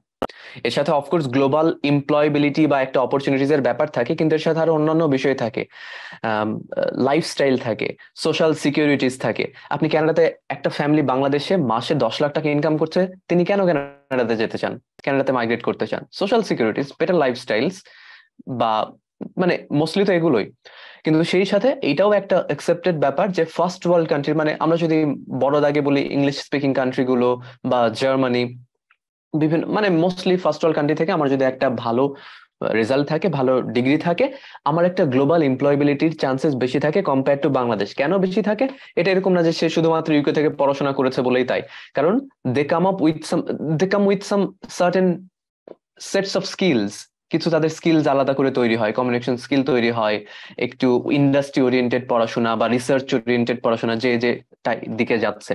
এর সাথে অফকোর্স গ্লোবাল এমপ্লয়েবিলিটি বা একটা অপরচুনিটিজ এর ব্যাপার থাকে, কিন্তু এর সাথে আরো অন্যান্য বিষয় থাকে, লাইফস্টাইল থাকে, সোশ্যাল সিকিউরিটিজ থাকে। আপনি কানাডাতে একটা ফ্যামিলি বাংলাদেশে মাসে 10 লাখ টাকা ইনকাম করছে, তিনি কেন কানাডাতে যেতে চান, কানাডাতে মাইগ্রেট করতে চান? সোশ্যাল সিকিউরিটিজ, বেটার লাইফস্টাইলস, বা মানে মোস্টলি তো এগুলোই। কিন্তু সেই সাথে এটাও একটা অ্যাকসেপ্টেড ব্যাপার যে ফার্স্ট ওয়ার্ল্ড কান্ট্রি, মানে আমরা যদি বড় দাগে বলি ইংলিশ স্পিকিং কান্ট্রিগুলো বা জার্মানি, বিভিন্ন মানে মোস্টলি ফার্স্ট ওয়ার্ল্ড কান্ট্রি থেকে আমার যদি একটা ভালো রেজাল্ট থাকে, ভালো ডিগ্রি থাকে, আমার একটা গ্লোবাল এমপ্লয়েবিলিটির চান্সেস বেশি থাকে কম্পেয়ার টু বাংলাদেশ। কেন বেশি থাকে? এটা এরকম না যে সে শুধুমাত্র ইউকে থেকে পড়াশোনা করেছে বলেই তাই, কারণ they come with some certain sets of skills কিছু তাদের স্কিলস আলাদা করে তৈরি হয়, কমিউনিকেশন স্কিল তৈরি হয়, একটু ইন্ডাস্ট্রি ওরিয়েন্টেড পড়াশোনা বা রিসার্চ ওরিয়েন্টেড পড়াশোনা যে যে দিকে যাচ্ছে।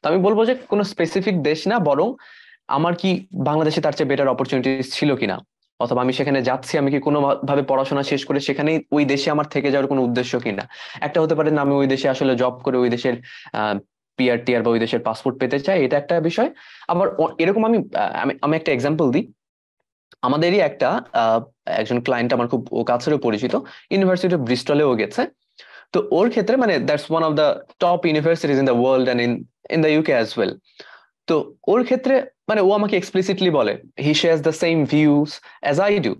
তো আমি বলবো যে কোনো স্পেসিফিক দেশ না, বরং আমার কি বাংলাদেশে তার চেয়ে বেটার অপরচুনিটিস ছিল কিনা, অথবা আমি সেখানে যাচ্ছি আমি কি কোনোভাবে পড়াশোনা শেষ করে সেখানেই ওই দেশে আমার থেকে যাওয়ার কোনো উদ্দেশ্য কিনা। একটা হতে পারে না আমি ওই দেশে আসলে জব করে ওই দেশের পিআর টিআর বা ওই দেশের পাসপোর্ট পেতে চাই, এটা একটা বিষয়। আবার এরকম আমি একটা এক্সাম্পল দিই, আমাদেরই একটা একজন ক্লায়েন্ট আমার খুব কাছেরও পরিচিত, ইউনিভার্সিটি অফ ব্রিস্টলেও গেছে। তো ওর ক্ষেত্রে মানে that's one of the top universities in the world and in the UK as well. তো ওর ক্ষেত্রে মানে ও আমাকে এক্সপ্লিসিটলি বলে, he shares the same views as I do,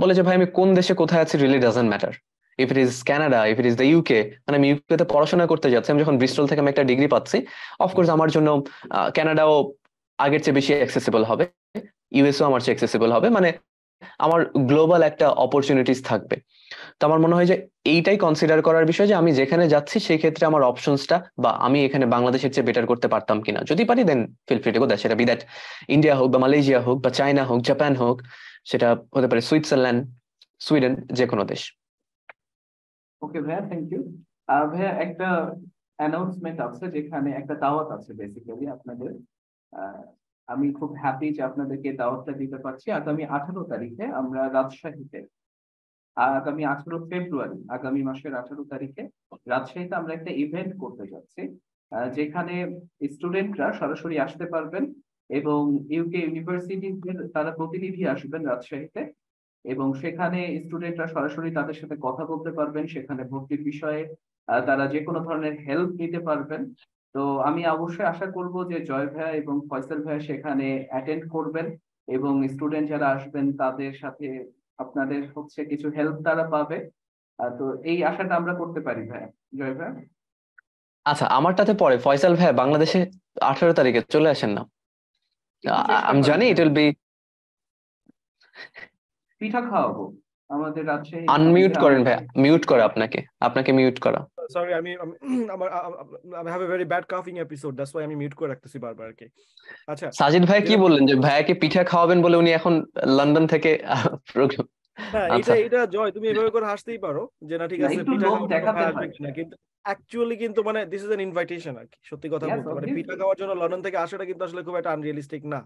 বলে যে ভাই আমি কোন দেশে কোথায় আছি really doesn't matter, if it is Canada, if it is the UK, মানে আমি ইউকে তে পড়াশোনা করতে যাচ্ছি, আমি যখন ব্রিস্টল থেকে আমি একটা ডিগ্রি পাচ্ছি, অফকোর্স আমার জন্য কানাডাও আগের চেয়ে বেশি অ্যাক্সেসিবল হবে, ইউএসও আমার চেয়ে অ্যাক্সেসিবল হবে, মানে আমার গ্লোবাল একটা অপরচুনিটিস থাকবে। তো আমার মনে হয় যে এইটাই কনসিডার করার বিষয় যে আমি যেখানে যাচ্ছি সেই ক্ষেত্রে আমার অপশনসটা বা আমি এখানে বাংলাদেশের চেয়ে বেটার করতে পারতাম কিনা, যদি পারি then feel free to go that, সেটা বি দ্যাট ইন্ডিয়া হোক বা মালয়েশিয়া হোক বা চায়না হোক, জাপান হোক, সেটা হতে পারে সুইজারল্যান্ড, সুইডেন, যে কোনো দেশ। ওকে ভাইয়া, থ্যাংক ইউ। আর ভাইয়া একটা অ্যানাউন্সমেন্ট আছে, যেখানে একটা দাওয়াত আছে বেসিক্যালি আপনাদের, আমি খুব হ্যাপি যে আপনাদেরকে দাওয়াতটা দিতে পারছি। আগামী 18 তারিখে আমরা রাজশাহীতে, আগামী 18 ফেব্রুয়ারি, আগামী মাসের 18 তারিখে রাজশাহীতে আমরা একটা ইভেন্ট করতে যাচ্ছি, যেখানে স্টুডেন্টরা সরাসরি আসতে পারবেন এবং ইউকে ইউনিভার্সিটির তারা প্রতিনিধি আসবেন রাজশাহীতে, এবং সেখানে স্টুডেন্টরা সরাসরি তাদের সাথে কথা বলতে পারবেন, সেখানে ভর্তির বিষয়ে তারা যে কোনো ধরনের হেল্প নিতে পারবেন। তো আমি অবশ্যই আশা করব যে জয় ভাইয়া এবং ফয়সাল ভাইয়া সেখানে অ্যাটেন্ড করবেন, এবং স্টুডেন্ট যারা আসবেন তাদের সাথে আপনাদের হচ্ছে কিছু হেল্প তারা পাবে। তো এই আশাটা আমরা করতে পারি ভাইয়া। জয় ভাইয়া, আচ্ছা আমারটাতে পরে। ফয়সাল ভাইয়া বাংলাদেশে 18 তারিখে চলে আসেন না, আমি জানি ইট উইল বি, পিঠা খাওয়াবো আমাদের রাজশাহী। আনমিউট করেন ভাইয়া, মিউট করা আপনাকে মিউট করা। Sorry, I have a very bad coughing episode. That's why আমি মিউট করে রাখতেছি বারবার আর কি। আচ্ছা সাজিদ ভাই কি বললেন যে ভাইয়াকে পিঠা খাওয়াবেন বলে উনি এখন লন্ডন থেকে প্রোগ্রাম। হ্যাঁ এটা জয়, তুমি এভাবে করে হাসতেই পারো যে না ঠিক আছে পিঠা দেখাতে হবে না, কিন্তু অ্যাকচুয়ালি কিন্তু মানে দিস ইজ অ্যান ইনভাইটেশন আর কি, সত্যি কথা বলতে মানে পিঠা খাওয়ার জন্য লন্ডন থেকে আসাটা কিন্তু আসলে খুব একটা আনরিয়ালিস্টিক না।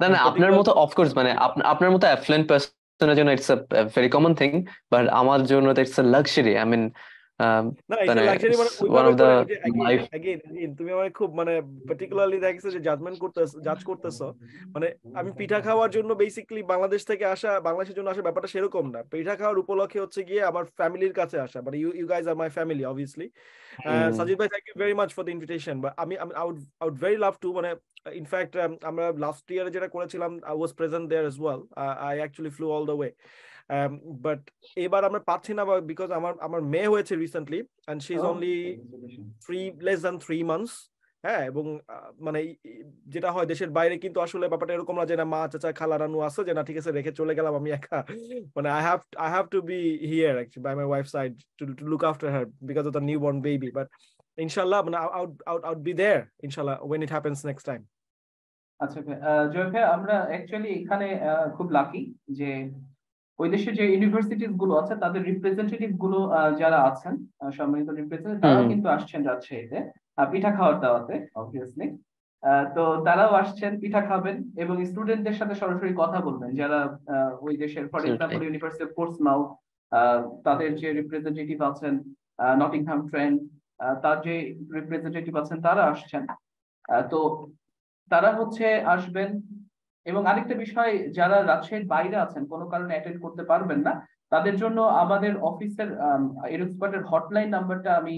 না না, আপনার মতো অফকোর্স মানে আপনার মতো অ্যাফ্লুয়েন্ট পারসনের জন্য it's a very common thing, but আমার জন্য it's a luxury. I mean আমি পিঠা খাওয়ার জন্য বেসিক্যালি বাংলাদেশ থেকে আসা, বাংলাদেশের জন্য আসা ব্যাপারটা সেরকম না। পিঠা খাওয়ার উপলক্ষে হচ্ছে গিয়ে আমার ফ্যামিলির কাছে আসা, but you guys are my family obviously. Sajid ভাই thank you very much for the invitation. But I would very love to, মানে ইনফ্যাক্ট আমরা লাস্ট ইয়ারে যেটা করেছিলাম I was present there as well, I actually flew all the way. But এবার আমরা পাচ্ছি না because আমার মেয়ে হয়েছে recently and she is only less than 3 months. হ্যাঁ, এবং মানে যেটা হয় দেশের বাইরে কিন্তু আসলে ব্যাপারটা এরকম না যে না মা চাচা খালা রানু আছে যে না ঠিক আছে রেখে চলে গেলাম আমি একা, মানে I have to be here actually by my wife's side to look after her because of the newborn baby. But inshallah I would be there inshallah when it happens next time. আচ্ছা জয় ভাই, আমরা actually এখানে খুব lucky যে ওই দেশে যে universities গুলো আছে তাদের রিপ্রেজেন্টেটিভ গুলো যারা আছেন, সম্মানিত রিপ্রেজেন্টেটিভ, তারা কিন্তু আসছেন রাজশাহীতে পিঠা খাওয়ার দাওয়াতে অবভিয়াসলি। তো তারাও আসছেন, পিঠা খাবেন এবং স্টুডেন্টদের সাথে সরাসরি কথা বলবেন যারা ওই দেশের, for example university of Portsmouth, তাদের যে রিপ্রেজেন্টেটিভ আছেন, নটিংহাম ট্রেন্ট তার যে রিপ্রেজেন্টেটিভ আছেন তারা আসছেন। তো তারা হচ্ছে আসবেন। এবং আরেকটা বিষয়, যারা রাজশাহীর বাইরে আছেন কোনো কারণে অ্যাটেন্ড করতে পারবেন না, তাদের জন্য আমাদের অফিসের এরোস্পটের হটলাইন নাম্বারটা আমি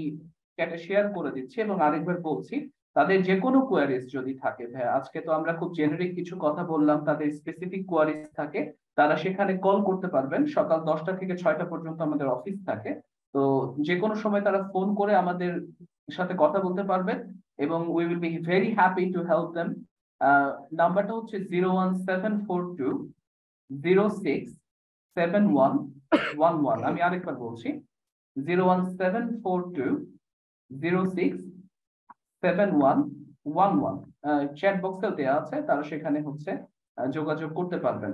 শেয়ার করে দিচ্ছি এবং আরেকবার বলছি, তাদের যে কোনো কোয়ারিজ যদি থাকে, আজকে তো আমরা খুব জেনারিক কিছু কথা বললাম, তাদের স্পেসিফিক কোয়ারিজ থাকে তারা সেখানে কল করতে পারবেন। সকাল 10টা থেকে 6টা পর্যন্ত আমাদের অফিস থাকে, তো যে কোনো সময় তারা ফোন করে আমাদের সাথে কথা বলতে পারবেন এবং we will be very happy to help them. নাম্বারটা হচ্ছে 01742067111। আমি আরেকবার বলছি 01742067111। চ্যাট বক্সেও দেওয়া আছে, তারা সেখানে হচ্ছে যোগাযোগ করতে পারবেন।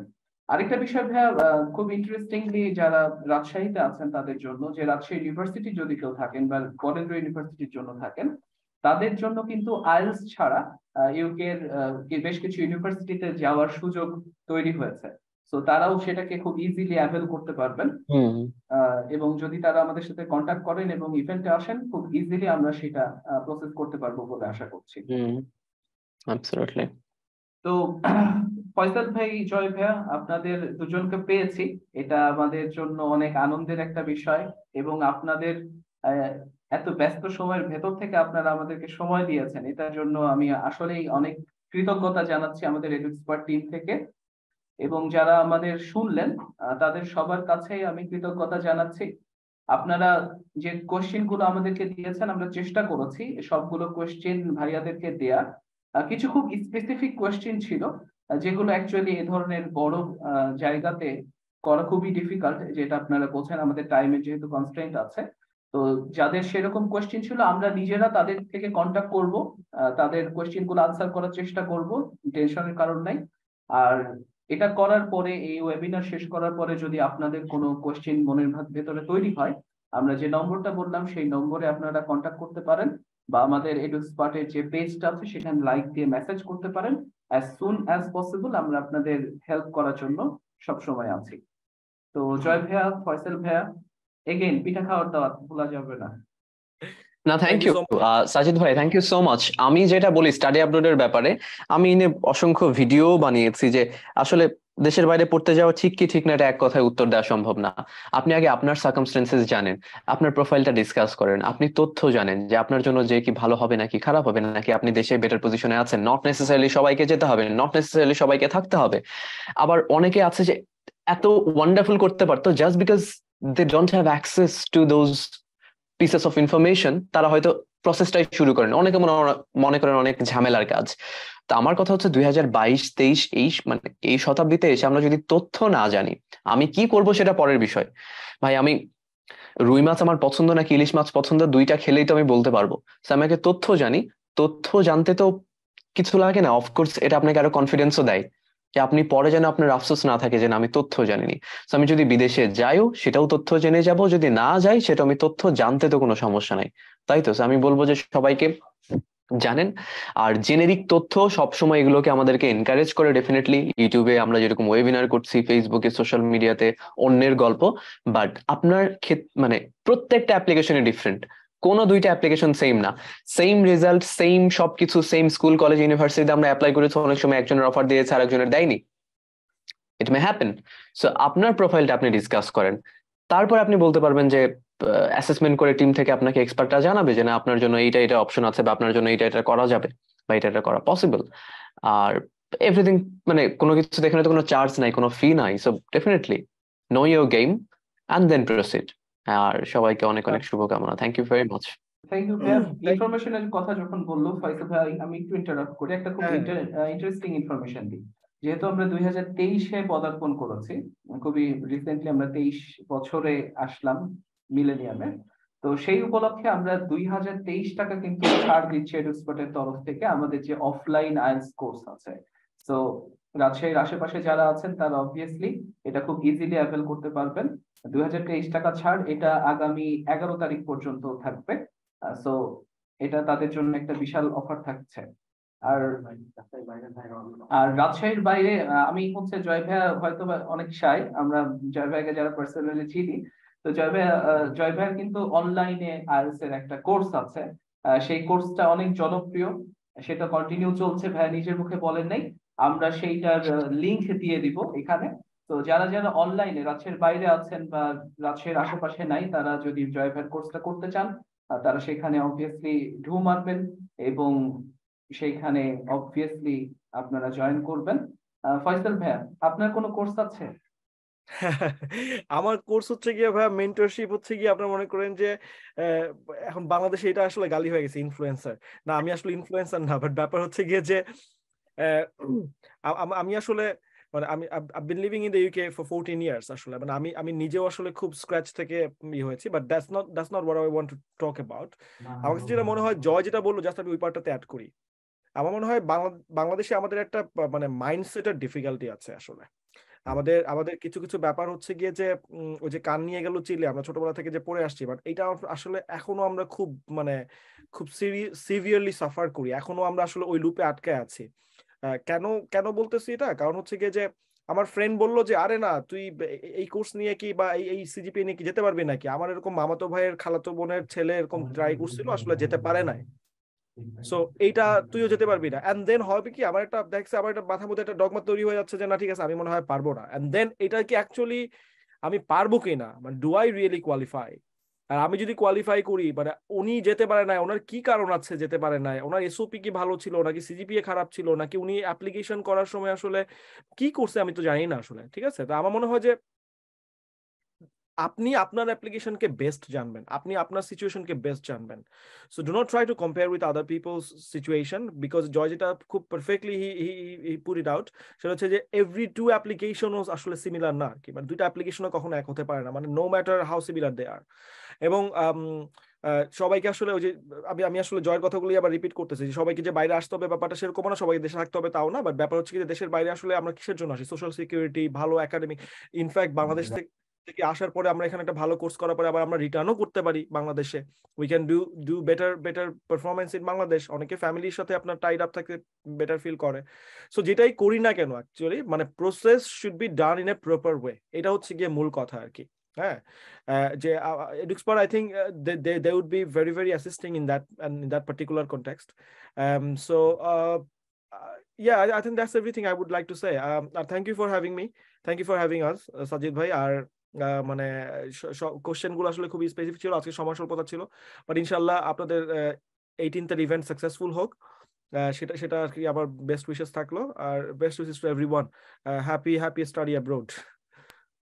আরেকটা বিষয় ভাইয়া খুব ইন্টারেস্টিংলি যারা রাজশাহীতে আছেন তাদের জন্য যে রাজশাহী ইউনিভার্সিটি যদি কেউ থাকেন বা কলেন্দ্র ইউনিভার্সিটির জন্য থাকেন তাদের জন্য কিন্তু আইএলটিএস ছাড়া ইউকে এর বেশ কিছু ইউনিভার্সিটিতে যাওয়ার সুযোগ তৈরি হয়েছে সো তারাও সেটাকে খুব ইজিলি অ্যাভেল করতে পারবেন এবং যদি তারা আমাদের সাথে কন্টাক্ট করেন এবং ইভেন্টে আসেন খুব ইজিলি আমরা সেটা প্রসেস করতে পারবো বলে আশা করছি অ্যাবসলিউটলি তো ফয়সাল ভাই জয় ভাইয়া আপনাদের দুজনকে পেয়েছি এটা আমাদের জন্য অনেক আনন্দের একটা বিষয় এবং আপনাদের এত ব্যস্ত সময়ের ভেতর থেকে আপনারা আমাদেরকে সময় দিয়েছেন এটার জন্য আমি আসলেই অনেক কৃতজ্ঞতা জানাচ্ছি আমাদের এডুএক্সপার্ট টিম থেকে এবং যারা আমাদের শুনলেন তাদের সবার কাছেই আমি কৃতজ্ঞতা জানাচ্ছি আপনারা যে কোশ্চেনগুলো আমাদেরকে দিয়েছেন আমরা চেষ্টা করেছি সবগুলো কোশ্চেন ভাইয়াদেরকে দেয়া কিছু খুব স্পেসিফিক কোশ্চেন ছিল যেগুলো অ্যাকচুয়ালি এই ধরনের বড় জায়গাতে করা খুবই ডিফিকাল্ট যেটা আপনারা বলছেন আমাদের টাইমের যেহেতু কনস্ট্রেন্ট আছে তো যাদের সেরকম কোশ্চেন ছিল আমরা নিজেরা তাদের থেকে কন্টাক্ট করব তাদের কোশ্চেনগুলো আনসার করার চেষ্টা করব টেনশনের কারণ নাই আর এটা করার পরে এই ওয়েবিনার শেষ করার পরে যদি আপনাদের কোনো কোশ্চেন মনের ভেতরে তৈরি হয় আমরা যে নম্বরটা বললাম সেই নম্বরে আপনারা কন্টাক্ট করতে পারেন বা আমাদের এডুস্পার্টের যে পেজটা আছে সেখানে লাইক দিয়ে মেসেজ করতে পারেন as soon as possible আমরা আপনাদের হেল্প করার জন্য সব সময় আছি তো জয় ভাইয়া ফয়সাল ভাইয়া again পিঠা খাওয়ার দাওয়াত ভোলা যাবে না না থ্যাংক ইউ সাজিদ ভাই থ্যাংক ইউ সো মাচ আমি যেটা বলি স্টাডি আপলোডের ব্যাপারে আমি অসংখ্য ভিডিও বানিয়েছি যে আসলে দেশের বাইরে পড়তে যাওয়া ঠিক কি ঠিক না এটা এক কথায় উত্তর দেওয়া সম্ভব না আপনি আগে আপনার সার্কামস্টেন্সেস জানেন আপনার প্রোফাইলটা ডিসকাস করেন আপনি তথ্য জানেন যে আপনার জন্য যে কি ভালো হবে নাকি খারাপ হবে নাকি আপনি দেশে বেটার পজিশনে আছেন নট নেসেসারিলি সবাইকে যেতে হবে নট নেসেসারিলি সবাইকে থাকতে হবে আবার অনেকে আছে যে এত ওয়ান্ডারফুল করতে পারতো just because they don't have access to those pieces of information তারা হয়তো প্রসেসটাই শুরু করেন অনেকে মনে করেন অনেক ঝামেলার কাজ তো আমার কথা হচ্ছে 2022-23 এই শতাব্দীতে এসে আমরা যদি তথ্য না জানি আমি কি করব সেটা পরের বিষয় ভাই আমি রুই মাছ আমার পছন্দ নাকি ইলিশ মাছ পছন্দ দুইটা খেলেই তো আমি বলতে পারবো আমাকে তথ্য জানি তথ্য জানতে তো কিছু লাগে না অফকোর্স এটা আপনাকে আরো কনফিডেন্সও দেয় যে আপনি পরে যেন আপনার আফসোস না থাকে যে না আমি তথ্য জানিনি আমি যদি বিদেশে যাইও সেটাও তথ্য জেনে যাব যদি না যাই সেটা আমি তথ্য জানতে তো কোনো সমস্যা নাই তাই তো আমি বলবো যে সবাইকে জানেন আর জেনেরিক তথ্য সবসময় এগুলোকে আমাদেরকে এনকারেজ করে ডেফিনেটলি ইউটিউবে আমরা যেরকম ওয়েবিনার করছি ফেসবুকে সোশ্যাল মিডিয়াতে অন্যের গল্প বাট আপনার প্রত্যেকটা অ্যাপ্লিকেশনে ডিফারেন্ট কোনো দুইটা অ্যাপ্লিকেশন সেম না সেম রেজাল্ট সেম সবকিছু সেম স্কুল কলেজ ইউনিভার্সিটিতে আমরা অ্যাপ্লাই করেছি অনেক সময় একজনের অফার দিয়েছে আর একজনের দেয়নি ইট মে হ্যাপেন সো আপনার প্রোফাইলটা আপনি ডিসকাস করেন তারপর আপনি বলতে পারবেন যে অ্যাসেসমেন্ট করে টিম থেকে আপনাকে এক্সপার্টরা জানাবে যে না আপনার জন্য এইটা এটা অপশন আছে বা আপনার জন্য এইটা এটা করা যাবে বা এটা এটা করা পসিবল আর এভরিথিং কোনো কিছু এখানে তো কোনো চার্জ নাই কোনো ফি নাই so definitely know your game and then proceed আর সবাইকে অনেক অনেক শুভকামনা thank you very much thank you ভাই ইনফরমেশনের কথা যখন বললো ফয়সাল ভাই আমি একটু ইন্টারাপ্ট করি একটা খুব ইন্টারেস্টিং ইনফরমেশন দিই যেহেতু আমরা 2023 এ পদার্পণ করেছি খুবই রিসেন্টলি আমরা 23 বছরে আসলাম মিলেনিয়ামে তো সেই উপলক্ষে আমরা 2023 টাকা কিন্তু ছাড় দিচ্ছি এডুস্পটের তরফ থেকে আমাদের যে অফলাইন আইএলটিএস কোর্স আছে সো রাজশাহীর আশেপাশে যারা আছেন তারা অবভিয়াসলি এটা খুব ইজিলি অ্যাভেল করতে পারবেন 2023 টাকা ছাড় এটা আগামী 11 তারিখ পর্যন্ত থাকবে সো এটা তাদের জন্য একটা বিশাল অফার থাকছে আর রাজশাহীর বাইরে আমি জয় ভাইয়া হয়তো অনেক সাই আমরা জয় ভাইকে যারা পার্সোনালি চিনি তো জয় ভাইয়ের কিন্তু অনলাইনে আইএলটিএস এর একটা কোর্স আছে সেই কোর্সটা অনেক জনপ্রিয় সেটা কন্টিনিউ চলছে ভাইয়া নিজের মুখে বলেন নাই আমরা সেইটার লিংক দিয়ে দিব এখানে তো যারা যারা অনলাইনে রাজশাহীর বাইরে আছেন বা রাজশাহীর আশেপাশে নাই তারা যদি জয় ভাইয়ের কোর্সটা করতে চান তারা সেখানে অবভিয়াসলি ঢু মারবেন এবং সেইখানে অবভিয়াসলি আপনারা জয়েন করবেন ফয়সাল ভাইয়া আপনার কোনো কোর্স আছে আমার কোর্স হচ্ছে গিয়ে ভাই মেন্টরশিপ হচ্ছে গিয়ে আপনারা মনে করেন যে এখন বাংলাদেশে এটা আসলে গালি হয়ে গেছে ইনফ্লুয়েন্সার না আমি আসলে ইনফ্লুয়েন্সার না বাট ব্যাপার হচ্ছে গিয়ে যে আমি আসলে I've been living in the UK for 14 years আসলে আমি নিজেও আসলে খুব স্ক্র্যাচ থেকে হয়েছি but that's not what I want to talk about আমার কাছে যেটা মনে হয় জয় যেটা বললো জাস্ট আমি ওই পার্টটাতে অ্যাড করি আমার মনে হয় বাংলাদেশে আমাদের একটা মাইন্ডসেটের ডিফিকাল্টি আছে আসলে আমাদের আমাদের কিছু কিছু ব্যাপার হচ্ছে গিয়ে যে ওই যে কান নিয়ে গেল চিলে আমরা ছোটবেলা থেকে যে পড়ে আসছি, বাট এটা আসলে এখনো আমরা খুব মানে খুব সিভিয়ারলি সাফার করি, এখনো আমরা আসলে ওই লুপে আটকে আছি। কেন কেন বলতেছি এটা, কারণ হচ্ছে গিয়ে যে আমার ফ্রেন্ড বললো যে আরে না তুই এই কোর্স নিয়ে কি বা এই সিজিপিএ নিয়ে কি যেতে পারবি নাকি, আমার এরকম মামাতো ভাইয়ের খালাতো বোনের ছেলে এরকম ট্রাই করছিল, আসলে যেতে পারে নাই। সো এইটা তুইও যেতে পারবি না, এন্ড দেন হবে কি আমার একটা দেখছে আমার একটা মাথার মধ্যে একটা ডগমা তৈরি হয়ে যাচ্ছে যে না ঠিক আছে আমি মনে হয় পারবো না, এন্ড দেন এটা কি অ্যাকচুয়ালি আমি পারবো কিনা, মানে ডু আই রিয়েলি কোয়ালিফাই, আর আমি যদি কোয়ালিফাই করি মানে উনি যেতে পারে না ওনার কি কারণ আছে যেতে পারে না, ওনার এসওপি কি ভালো ছিল নাকি সিজিপিএ খারাপ ছিল নাকি উনি অ্যাপ্লিকেশন করার সময় আসলে কি করছে আমি তো জানি না আসলে। ঠিক আছে, তো আমার মনে হয় যে আপনি আপনার অ্যাপ্লিকেশনকে বেস্ট জানবেন, আপনি আপনার সিচুয়েশনকে বেস্ট জানবেন। So do not try to compare with other peoples situation, because Joy যেটা খুব perfectly he put it out, সেটা হচ্ছে যে এভরি টু অ্যাপ্লিকেশনও আসলে সিমিলার না আর কি, মানে দুইটা অ্যাপ্লিকেশনও কখনো এক হতে পারে না, মানে no matter how similar they are. এবং সবাইকে আসলে ওই যে আমি আসলে জয়ের কথাগুলি আবার রিপিট করতেছি, সবাইকে যে বাইরে আসতে হবে ব্যাপারটা সেরকম না, সবাইকে দেশে থাকতে হবে তাও না, বাট ব্যাপার হচ্ছে যে দেশের বাইরে আসলে আমরা কিসের জন্য আসি, সোশ্যাল সিকিউরিটি, ভালো একাডেমিক, ইনফ্যাক্ট বাংলাদেশ থেকে থেকে আসার পরে আমরা এখানে একটা ভালো কোর্স করার পরে আবার আমরা রিটার্নও করতে পারি বাংলাদেশে, we can do better performance in Bangladesh. অনেকে ফ্যামিলির সাথে আপনার টাইড আপ থাকতে বেটার ফিল করে। সো যেটাই করি না কেন অ্যাকচুয়ালি মানে process should be done in a proper way, এটা হচ্ছে গিয়ে মূল কথা আর কি। হ্যাঁ, যে এডুক্সপার I think they would be very very assisting in that particular context. So yeah, I think that's everything I would like to say. Thank you for having me. Thank you for having us, Sajid Bhai. Our মানে question গুলো আসলে খুবই specific ছিল, আজকে সময় স্বল্পতা ছিল, but ইনশাল্লাহ আপনাদের 18th ইভেন্ট সাকসেসফুল হোক, সেটা আর কি আবার বেস্ট উইশেস থাকলো। আর best wishes to everyone, happy study abroad.